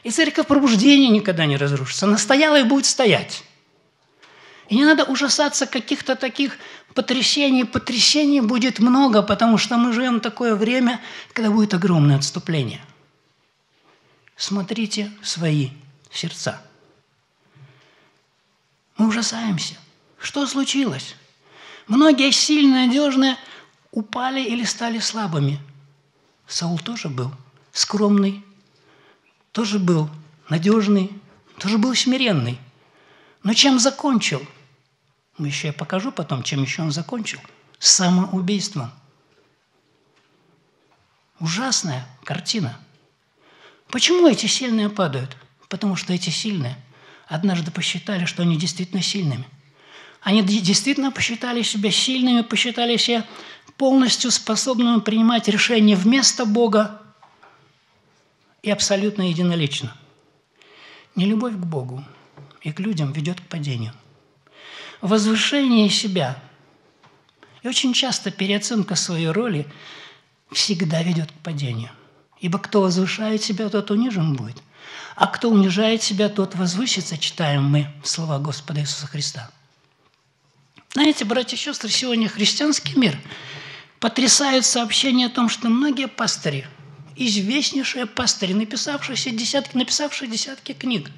И церковь пробуждения никогда не разрушится. Она стояла и будет стоять. И не надо ужасаться каких-то таких потрясений. Потрясений будет много, потому что мы живем в такое время, когда будет огромное отступление. Смотрите в свои сердца. Мы ужасаемся. Что случилось? Многие сильные, надежные упали или стали слабыми. Саул тоже был скромный, тоже был надежный, тоже был смиренный. Но чем закончил? Еще я покажу потом, чем еще он закончил. Самоубийством. Ужасная картина. Почему эти сильные падают? Потому что эти сильные однажды посчитали, что они действительно сильными. Они действительно посчитали себя сильными, посчитали себя полностью способными принимать решения вместо Бога и абсолютно единолично. Нелюбовь к Богу и к людям ведет к падению. Возвышение себя и очень часто переоценка своей роли всегда ведет к падению. Ибо кто возвышает себя, тот унижен будет. А кто унижает себя, тот возвысится, читаем мы слова Господа Иисуса Христа. Знаете, братья и сестры, сегодня христианский мир потрясает сообщение о том, что многие пастыри, известнейшие пастыри, написавшие десятки, написавшие десятки книг,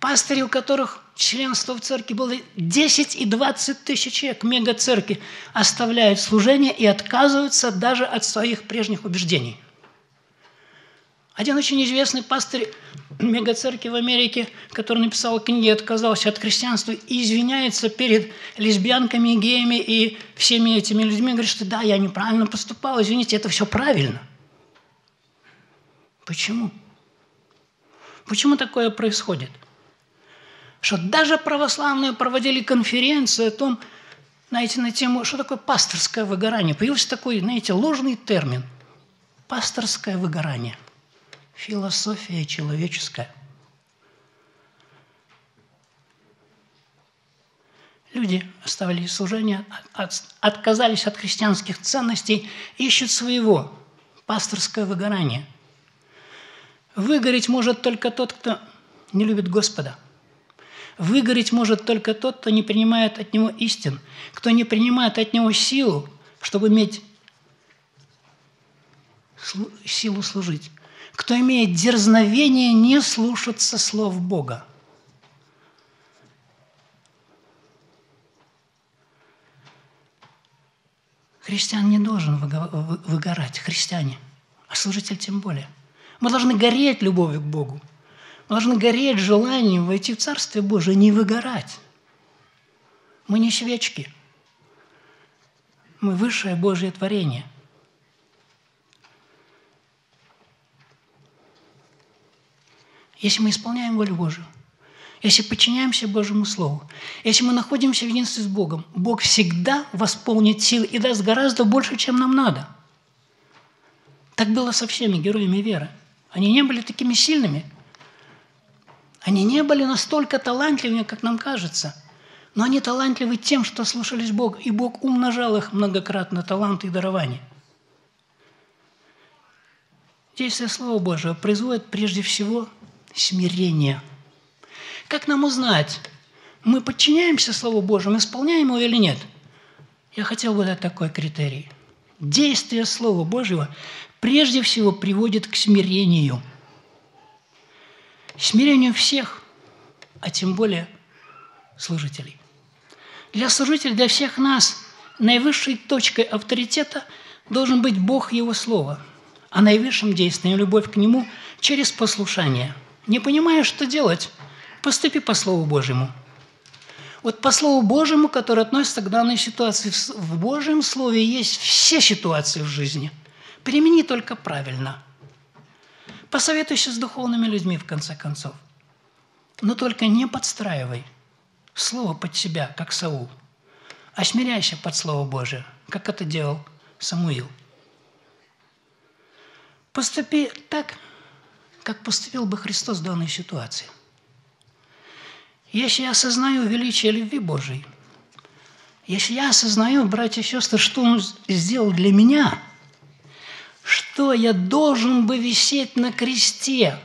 пастыри, у которых членство в церкви было десять и двадцать тысяч человек, мега-церкви, оставляют служение и отказываются даже от своих прежних убеждений. Один очень известный пастырь мега-церкви в Америке, который написал книги, отказался от христианства и извиняется перед лесбиянками, геями и всеми этими людьми. Говорит, что да, я неправильно поступал, извините, это все правильно. Почему? Почему такое происходит? Что даже православные проводили конференцию о том, знаете, на тему, что такое пасторское выгорание. Появился такой, знаете, ложный термин. Пасторское выгорание. Философия человеческая. Люди оставили служение, отказались от христианских ценностей, ищут своего. Пасторское выгорание. Выгореть может только тот, кто не любит Господа. Выгореть может только тот, кто не принимает от него истин, кто не принимает от него силу, чтобы иметь силу служить, кто имеет дерзновение не слушаться слов Бога. Христиан не должен выгорать, христиане, а служитель тем более. Мы должны гореть любовью к Богу. Мы должны гореть желанием войти в Царствие Божие, не выгорать. Мы не свечки. Мы высшее Божье творение. Если мы исполняем волю Божию, если подчиняемся Божьему Слову, если мы находимся в единстве с Богом, Бог всегда восполнит силы и даст гораздо больше, чем нам надо. Так было со всеми героями веры. Они не были такими сильными, они не были настолько талантливыми, как нам кажется, но они талантливы тем, что слушались Бога, и Бог умножал их многократно таланты и дарования. Действие Слова Божьего производит прежде всего смирение. Как нам узнать, мы подчиняемся Слову Божьему, исполняем его или нет? Я хотел бы дать такой критерий. Действие Слова Божьего прежде всего приводит к смирению. Смирению всех, а тем более служителей. Для служителей, для всех нас наивысшей точкой авторитета должен быть Бог и Его Слово, а наивысшим действием – любовь к Нему через послушание. Не понимая, что делать, поступи по Слову Божьему. Вот по Слову Божьему, которое относится к данной ситуации, в Божьем Слове есть все ситуации в жизни. Примени только правильно. Посоветуйся с духовными людьми, в конце концов. Но только не подстраивай Слово под себя, как Саул, а смиряйся под Слово Божие, как это делал Самуил. Поступи так, как поступил бы Христос в данной ситуации. Если я осознаю величие любви Божией, если я осознаю, братья и сестры, что Он сделал для меня, что я должен бы висеть на кресте,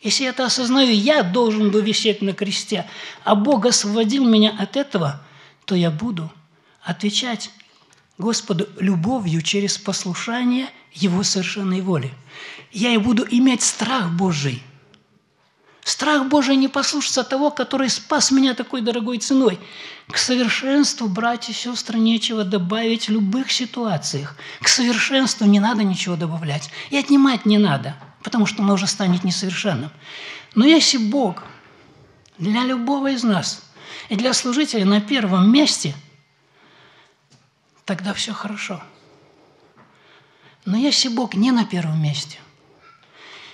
если я это осознаю, я должен бы висеть на кресте, а Бог освободил меня от этого, то я буду отвечать Господу любовью через послушание Его совершенной воли. Я и буду иметь страх Божий. Страх Божий не послушаться того, который спас меня такой дорогой ценой. К совершенству, братья и сестры, нечего добавить в любых ситуациях. К совершенству не надо ничего добавлять. И отнимать не надо, потому что оно уже станет несовершенным. Но если Бог для любого из нас и для служителя на первом месте, тогда все хорошо. Но если Бог не на первом месте,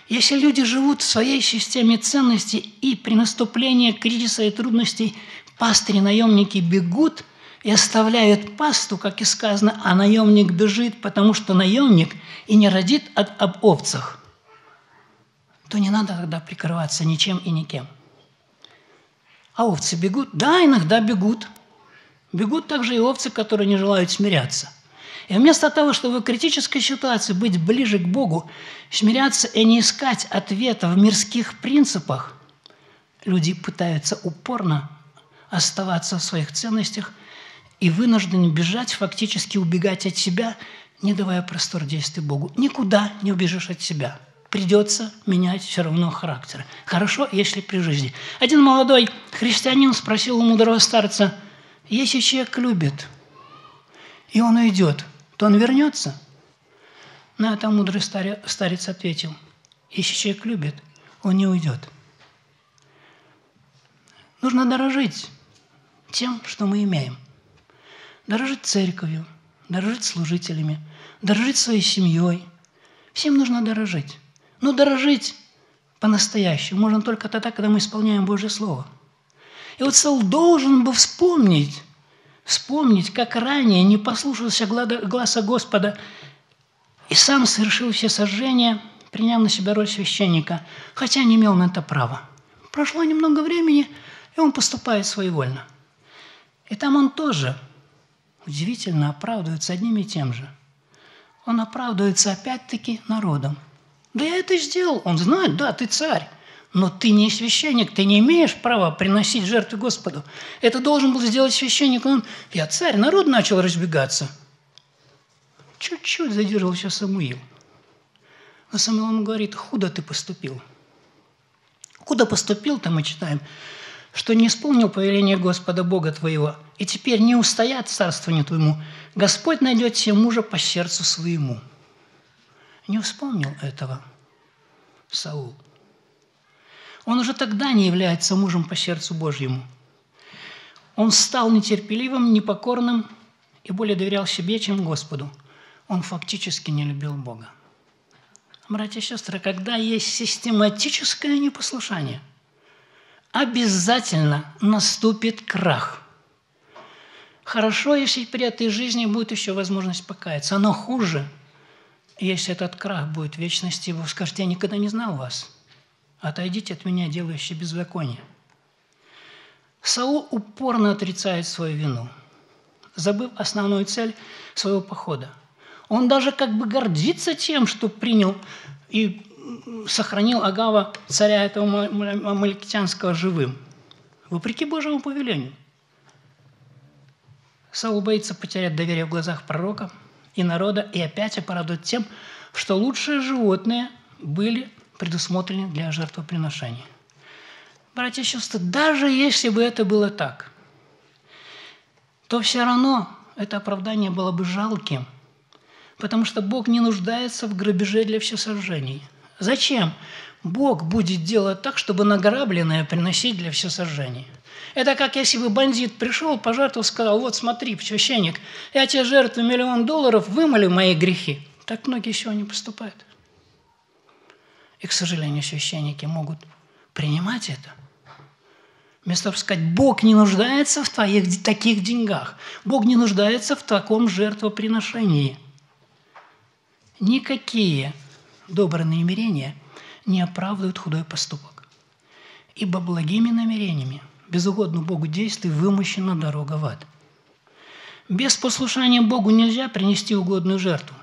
если люди живут в своей системе ценностей, и при наступлении кризиса и трудностей пастыри-наемники бегут и оставляют пасту, как и сказано, а наемник бежит, потому что наемник и не родит от, об овцах, то не надо тогда прикрываться ничем и никем. А овцы бегут? Да, иногда бегут. Бегут также и овцы, которые не желают смиряться. И вместо того, чтобы в критической ситуации быть ближе к Богу, смиряться и не искать ответа в мирских принципах, люди пытаются упорно оставаться в своих ценностях и вынуждены бежать, фактически убегать от себя, не давая простор действий Богу. Никуда не убежишь от себя. Придется менять все равно характер. Хорошо, если при жизни. Один молодой христианин спросил у мудрого старца: если человек любит, и он уйдет, то он вернется? На это мудрый старец ответил: если человек любит, он не уйдет. Нужно дорожить тем, что мы имеем. Дорожить церковью, дорожить служителями, дорожить своей семьей. Всем нужно дорожить. Но дорожить по-настоящему можно только тогда, когда мы исполняем Божье Слово. И вот Саул должен бы вспомнить, Вспомнить, как ранее не послушался гласа Господа и сам совершил все сожжения, приняв на себя роль священника, хотя не имел на это права. Прошло немного времени, и он поступает своевольно. И там он тоже удивительно оправдывается одним и тем же. Он оправдывается опять-таки народом. Да я это сделал. Он знает, да, ты царь. Но ты не священник, ты не имеешь права приносить жертвы Господу. Это должен был сделать священник. Он, я царь, народ начал разбегаться. Чуть-чуть задержался Самуил. Но Самуил ему говорит: худо ты поступил. Худо поступил-то, мы читаем, что не исполнил повеление Господа Бога твоего, и теперь не устоят царствованию твоему. Господь найдет себе мужа по сердцу своему. Не вспомнил этого Саул. Он уже тогда не является мужем по сердцу Божьему. Он стал нетерпеливым, непокорным и более доверял себе, чем Господу. Он фактически не любил Бога. Братья и сестры, когда есть систематическое непослушание, обязательно наступит крах. Хорошо, если при этой жизни будет еще возможность покаяться. Но хуже, если этот крах будет в вечности, и вы скажете: я никогда не знал вас. Отойдите от меня, делающие беззаконие. Саул упорно отрицает свою вину, забыв основную цель своего похода. Он даже как бы гордится тем, что принял и сохранил Агава, царя этого амаликитянского, живым, вопреки Божьему повелению. Саул боится потерять доверие в глазах пророка и народа и опять оправдывает тем, что лучшие животные были предусмотрены для жертвоприношения. Братья и сестры, даже если бы это было так, то все равно это оправдание было бы жалким, потому что Бог не нуждается в грабеже для всесожжений, Зачем Бог будет делать так, чтобы награбленное приносить для всесожжения? Это как если бы бандит пришел, пожертвовал, сказал: вот смотри, священник, я тебе жертвую миллион долларов, вымоли мои грехи. Так многие сегодня поступают. И, к сожалению, священники могут принимать это. Вместо того, чтобы сказать: Бог не нуждается в твоих таких деньгах, Бог не нуждается в таком жертвоприношении. Никакие добрые намерения не оправдывают худой поступок. Ибо благими намерениями безугодно Богу действий вымощена дорога в ад. Без послушания Богу нельзя принести угодную жертву.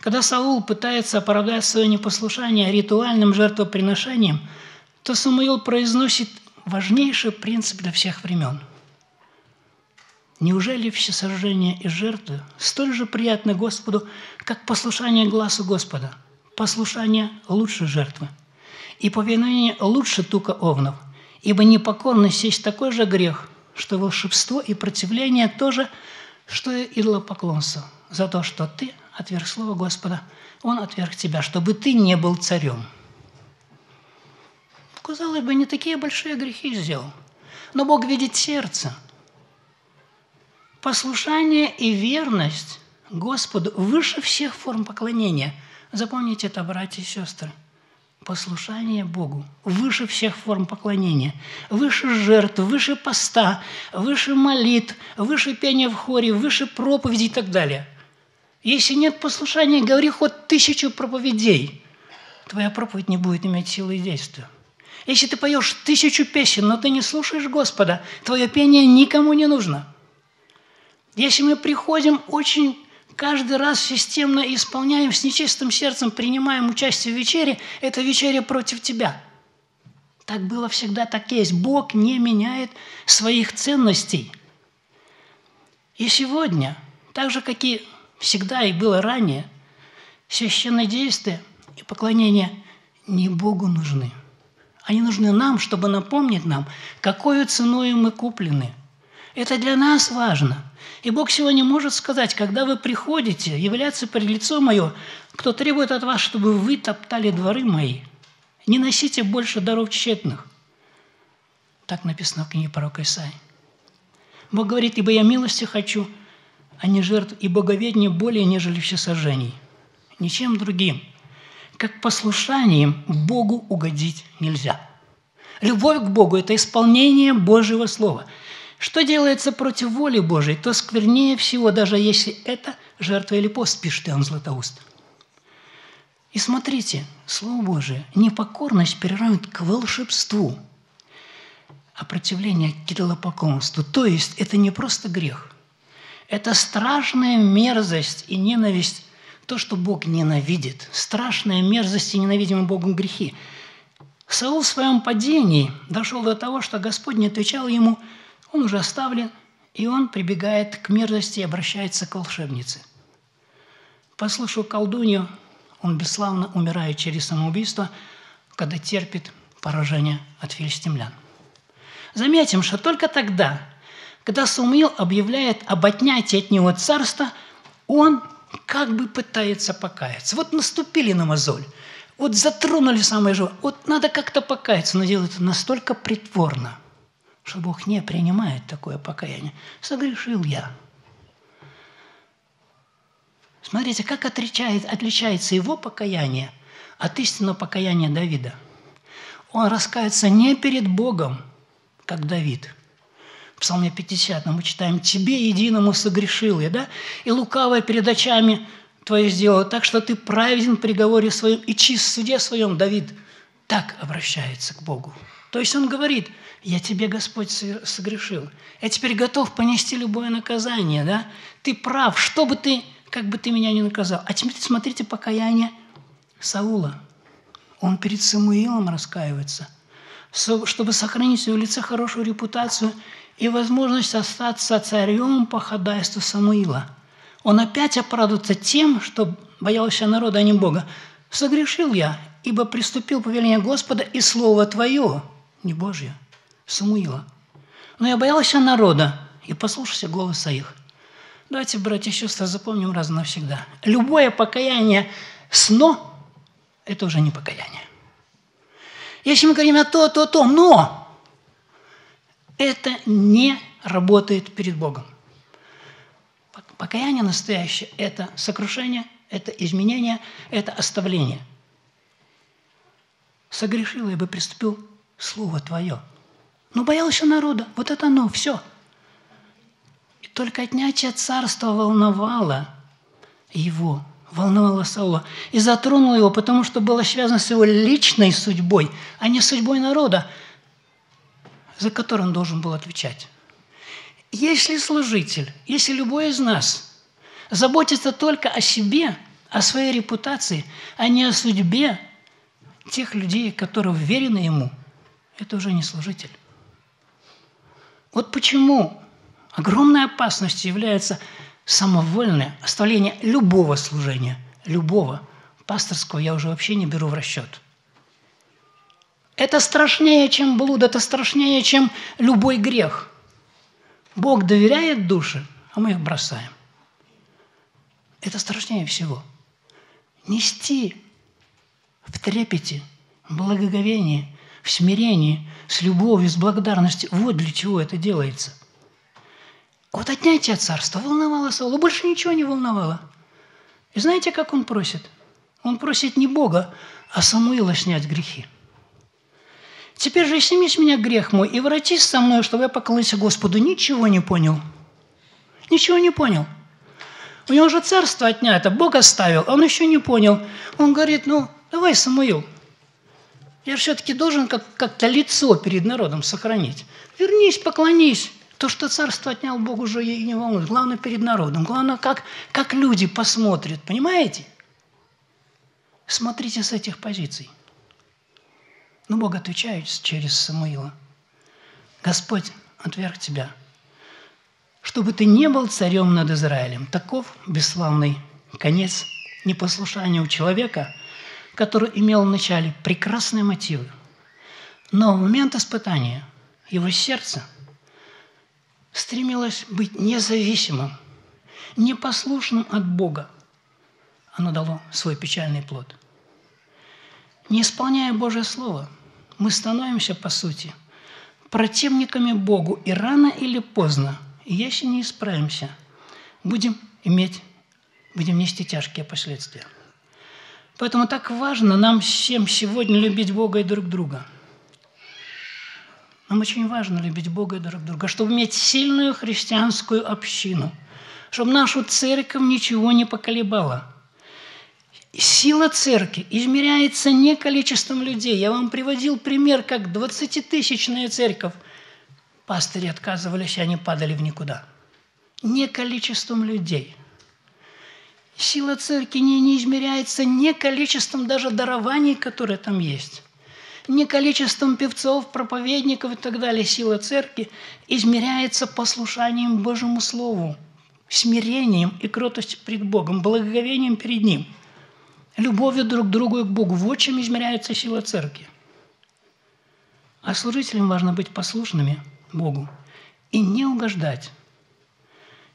Когда Саул пытается оправдать свое непослушание ритуальным жертвоприношением, то Самуил произносит важнейший принцип для всех времен. Неужели всесожжение и жертвы столь же приятны Господу, как послушание гласу Господа? Послушание лучше жертвы, и повиновение лучше тука овнов, ибо непокорность есть такой же грех, что волшебство и противление тоже, что и идолопоклонство. За то, что ты отверг слово Господа, Он отверг тебя, чтобы ты не был царем. Казалось бы, не такие большие грехи сделал, но Бог видит сердце. Послушание и верность Господу выше всех форм поклонения. Запомните это, братья и сестры. Послушание Богу выше всех форм поклонения, выше жертв, выше поста, выше молитв, выше пения в хоре, выше проповеди и так далее. Если нет послушания, говори хоть тысячу проповедей, твоя проповедь не будет иметь силы и действия. Если ты поешь тысячу песен, но ты не слушаешь Господа, твое пение никому не нужно. Если мы приходим очень каждый раз системно исполняем, с нечистым сердцем принимаем участие в вечере, это вечеря против тебя. Так было всегда, так есть. Бог не меняет своих ценностей. И сегодня, так же, как и всегда и было ранее, священное действие и поклонение не Богу нужны. Они нужны нам, чтобы напомнить нам, какой ценой мы куплены. Это для нас важно. И Бог сегодня может сказать: когда вы приходите являться пред лицо Мое, кто требует от вас, чтобы вы топтали дворы Мои, не носите больше даров тщетных. Так написано в книге пророка Исаи. Бог говорит: ибо я милости хочу, а не жертв, и боговедение более, нежели всесожжений. Ничем другим, как послушанием, Богу угодить нельзя. Любовь к Богу – это исполнение Божьего Слова. Что делается против воли Божией, то сквернее всего, даже если это жертва или пост, пишет Иоанн Златоуст. И смотрите, Слово Божие, непокорность приравнивает к волшебству, а противление к идолопоклонству. То есть это не просто грех, это страшная мерзость и ненависть, то, что Бог ненавидит, страшная мерзость и ненавидимые Богом грехи. Саул в своем падении дошел до того, что Господь не отвечал ему, он уже оставлен, и он прибегает к мерзости и обращается к волшебнице. Послушав колдунью, он бесславно умирает через самоубийство, когда терпит поражение от филистимлян. Заметим, что только тогда, когда Самуил объявляет об отнятии от него царства, он как бы пытается покаяться. Вот наступили на мозоль, вот затронули самое живое, вот надо как-то покаяться, но делают это настолько притворно, что Бог не принимает такое покаяние. Согрешил я. Смотрите, как отличает, отличается его покаяние от истинного покаяния Давида. Он раскается не перед Богом, как Давид. В Псалме пятидесятом мы читаем: «Тебе единому согрешил я, да? И лукавое перед очами твое сделал, так что ты праведен в приговоре своем и чист в суде своем». Давид так обращается к Богу. То есть он говорит: я тебе, Господь, согрешил. Я теперь готов понести любое наказание, да? Ты прав, что бы ты, как бы ты меня ни наказал. А теперь смотрите покаяние Саула. Он перед Самуилом раскаивается, чтобы сохранить в своем лице хорошую репутацию и возможность остаться царем по ходатайству Самуила. Он опять оправдывается тем, что боялся народа, а не Бога. «Согрешил я, ибо приступил повеление Господа, и слово Твое, не Божье, Самуила. Но я боялся народа, и послушался голоса их». Давайте, братья и сестры, запомним раз навсегда. Любое покаяние сно это уже не покаяние. Если мы говорим о том, то, том, но это не работает перед Богом. Покаяние настоящее – это сокрушение, это изменение, это оставление. Согрешил, я бы приступил слово Твое. Но боялся народа. Вот это оно, все. И только отнятие царства волновало его, волновало Саула. И затронуло его, потому что было связано с его личной судьбой, а не судьбой народа, за который он должен был отвечать. Если служитель, если любой из нас заботится только о себе, о своей репутации, а не о судьбе тех людей, которые вверены ему, это уже не служитель. Вот почему огромной опасностью является самовольное оставление любого служения, любого. Пасторского я уже вообще не беру в расчет. Это страшнее, чем блуд, это страшнее, чем любой грех. Бог доверяет душе, а мы их бросаем. Это страшнее всего. Нести в трепете, в благоговении, в смирении, с любовью, с благодарностью. Вот для чего это делается. Вот отнятие царства волновало Саула, больше ничего не волновало. И знаете, как он просит? Он просит не Бога, а Самуила снять грехи. «Теперь же сними с меня грех мой и воротись со мной, чтобы я поклонился Господу». Ничего не понял. Ничего не понял. У него уже царство отнято, Бог оставил, а он еще не понял. Он говорит, ну, давай, Самуил, я все-таки должен как- как-то лицо перед народом сохранить. Вернись, поклонись. То, что царство отнял, Бог уже и не волнует. Главное, перед народом. Главное, как, как люди посмотрят. Понимаете? Смотрите с этих позиций. Но Бог отвечает через Самуила. «Господь отверг тебя, чтобы ты не был царем над Израилем». Таков бесславный конец непослушания у человека, который имел вначале прекрасные мотивы. Но в момент испытания его сердце стремилось быть независимым, непослушным от Бога. Оно дало свой печальный плод. Не исполняя Божье Слово, мы становимся, по сути, противниками Богу, и рано или поздно, если не исправимся, будем иметь, будем нести тяжкие последствия. Поэтому так важно нам всем сегодня любить Бога и друг друга. Нам очень важно любить Бога и друг друга, чтобы иметь сильную христианскую общину, чтобы нашу церковь ничего не поколебала. Сила церкви измеряется не количеством людей. Я вам приводил пример, как двадцатитысячная церковь. Пастыри отказывались, и они падали в никуда. Не количеством людей. Сила церкви не, не измеряется не количеством даже дарований, которые там есть. Не количеством певцов, проповедников и так далее. Сила церкви измеряется послушанием Божьему Слову, смирением и кротостью пред Богом, благоговением перед Ним. Любовью друг к другу и к Богу. Вот чем измеряется сила церкви. А служителям важно быть послушными Богу и не угождать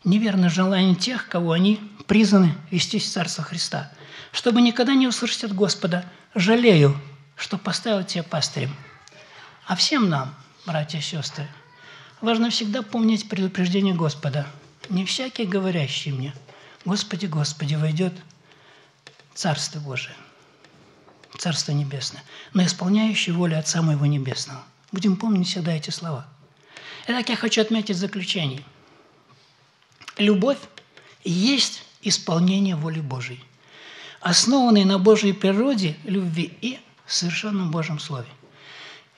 неверно желаниям тех, кого они призваны вести в Царство Христа, чтобы никогда не услышать от Господа «жалею, что поставил тебя пастырем». А всем нам, братья и сестры, важно всегда помнить предупреждение Господа. «Не всякий, говорящий мне, Господи, Господи, войдет Царство Божие, Царство Небесное, но исполняющий волю Отца Моего Небесного». Будем помнить всегда эти слова. Итак, я хочу отметить заключение. Любовь есть исполнение воли Божией, основанной на Божьей природе, любви и совершенном Божьем Слове.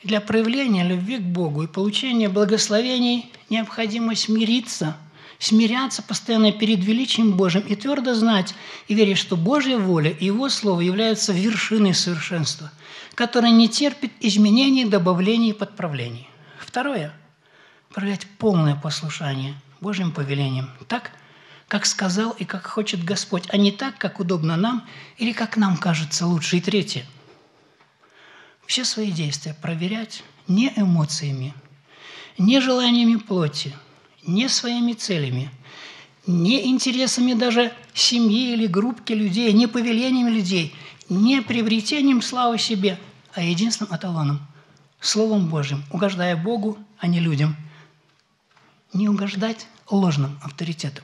Для проявления любви к Богу и получения благословений необходимо смириться, смиряться постоянно перед величием Божьим и твердо знать и верить, что Божья воля и Его Слово являются вершиной совершенства, которая не терпит изменений, добавлений и подправлений. Второе – проявлять полное послушание Божьим повелениям, так, как сказал и как хочет Господь, а не так, как удобно нам или как нам кажется лучше. И третье – все свои действия проверять не эмоциями, не желаниями плоти, не своими целями, не интересами даже семьи или группки людей, не повелениями людей, не приобретением славы себе, а единственным эталоном, Словом Божьим, угождая Богу, а не людям. Не угождать ложным авторитетам.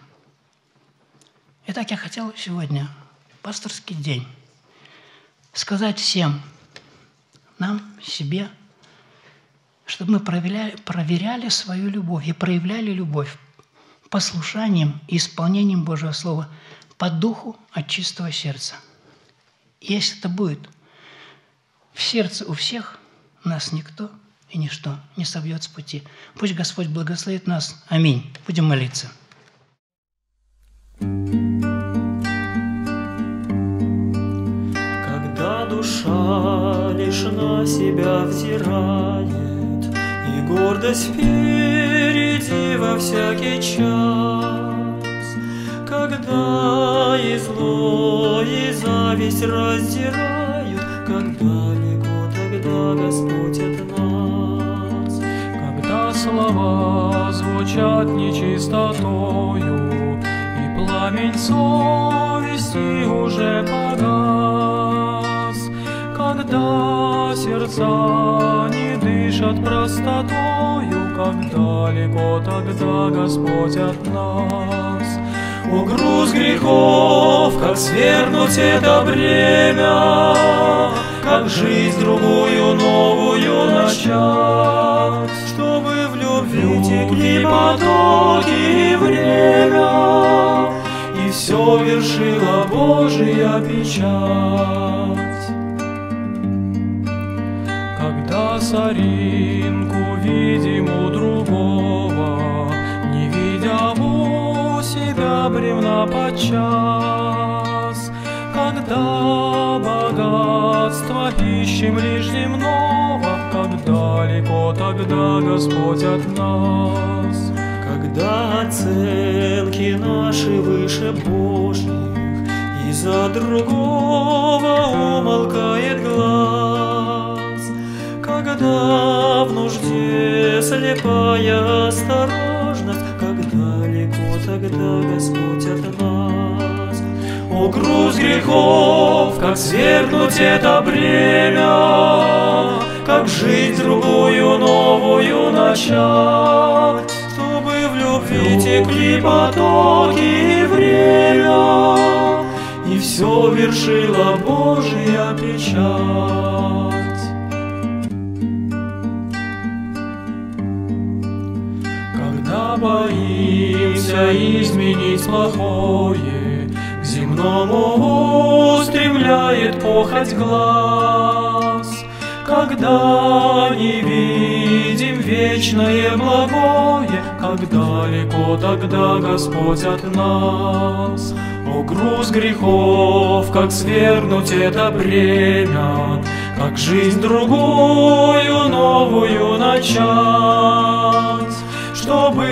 Итак, я хотел сегодня, пасторский день, сказать всем, нам, себе, чтобы мы проверяли, проверяли свою любовь и проявляли любовь послушанием и исполнением Божьего Слова по духу от чистого сердца. И если это будет в сердце у всех, нас никто и ничто не собьет с пути. Пусть Господь благословит нас. Аминь. Будем молиться. Когда душа лишь на себя взирает, и гордость впереди во всякий час, когда и зло, и зависть раздирают, когда него, тогда Господь от нас. Когда слова звучат нечистотою, и пламень совести уже погас, когда сердца не дышат простотою, как далеко тогда Господь от нас. О, груз грехов, как свергнуть это бремя, как жизнь другую новую начать, чтобы в любви текли потоки и время, и все вершила Божья печать. Когда соринку видим у другого, не видя у себя бремна подчас, когда богатство ищем лишь земного, как далеко тогда Господь от нас. Когда оценки наши выше Божьих, и за другого умолкает глаз, когда в нужде слепая осторожность, как далеко тогда Господь от нас. О, груз грехов, как свергнуть это бремя, как жить другую новую начать, чтобы в любви текли потоки и время, и все вершила Божья печать. Когда боимся изменить плохое, земному устремляет похоть глаз, когда не видим вечное благое, как далеко тогда Господь от нас. О, груз грехов, как свергнуть это бремя, как жизнь другую новую начать, чтобы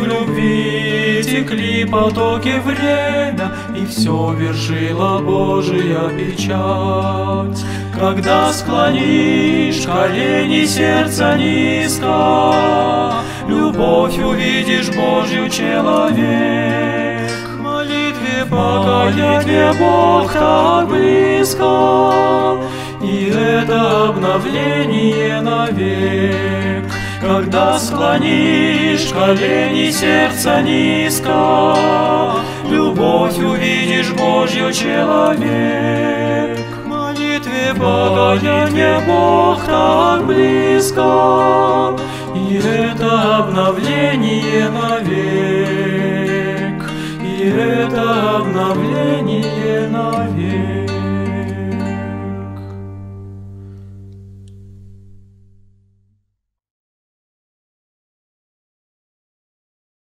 в любви текли потоки время, и все вершила Божья печать. Когда склонишь колени сердца низко, любовь увидишь Божью человек. К молитве покаяние Бог так близко, и это обновление навек. Когда склонишь колени сердца низко, любовь увидишь Божью человек. К молитве покаяние Бог так близко, и это обновление навек, и это обновление навек.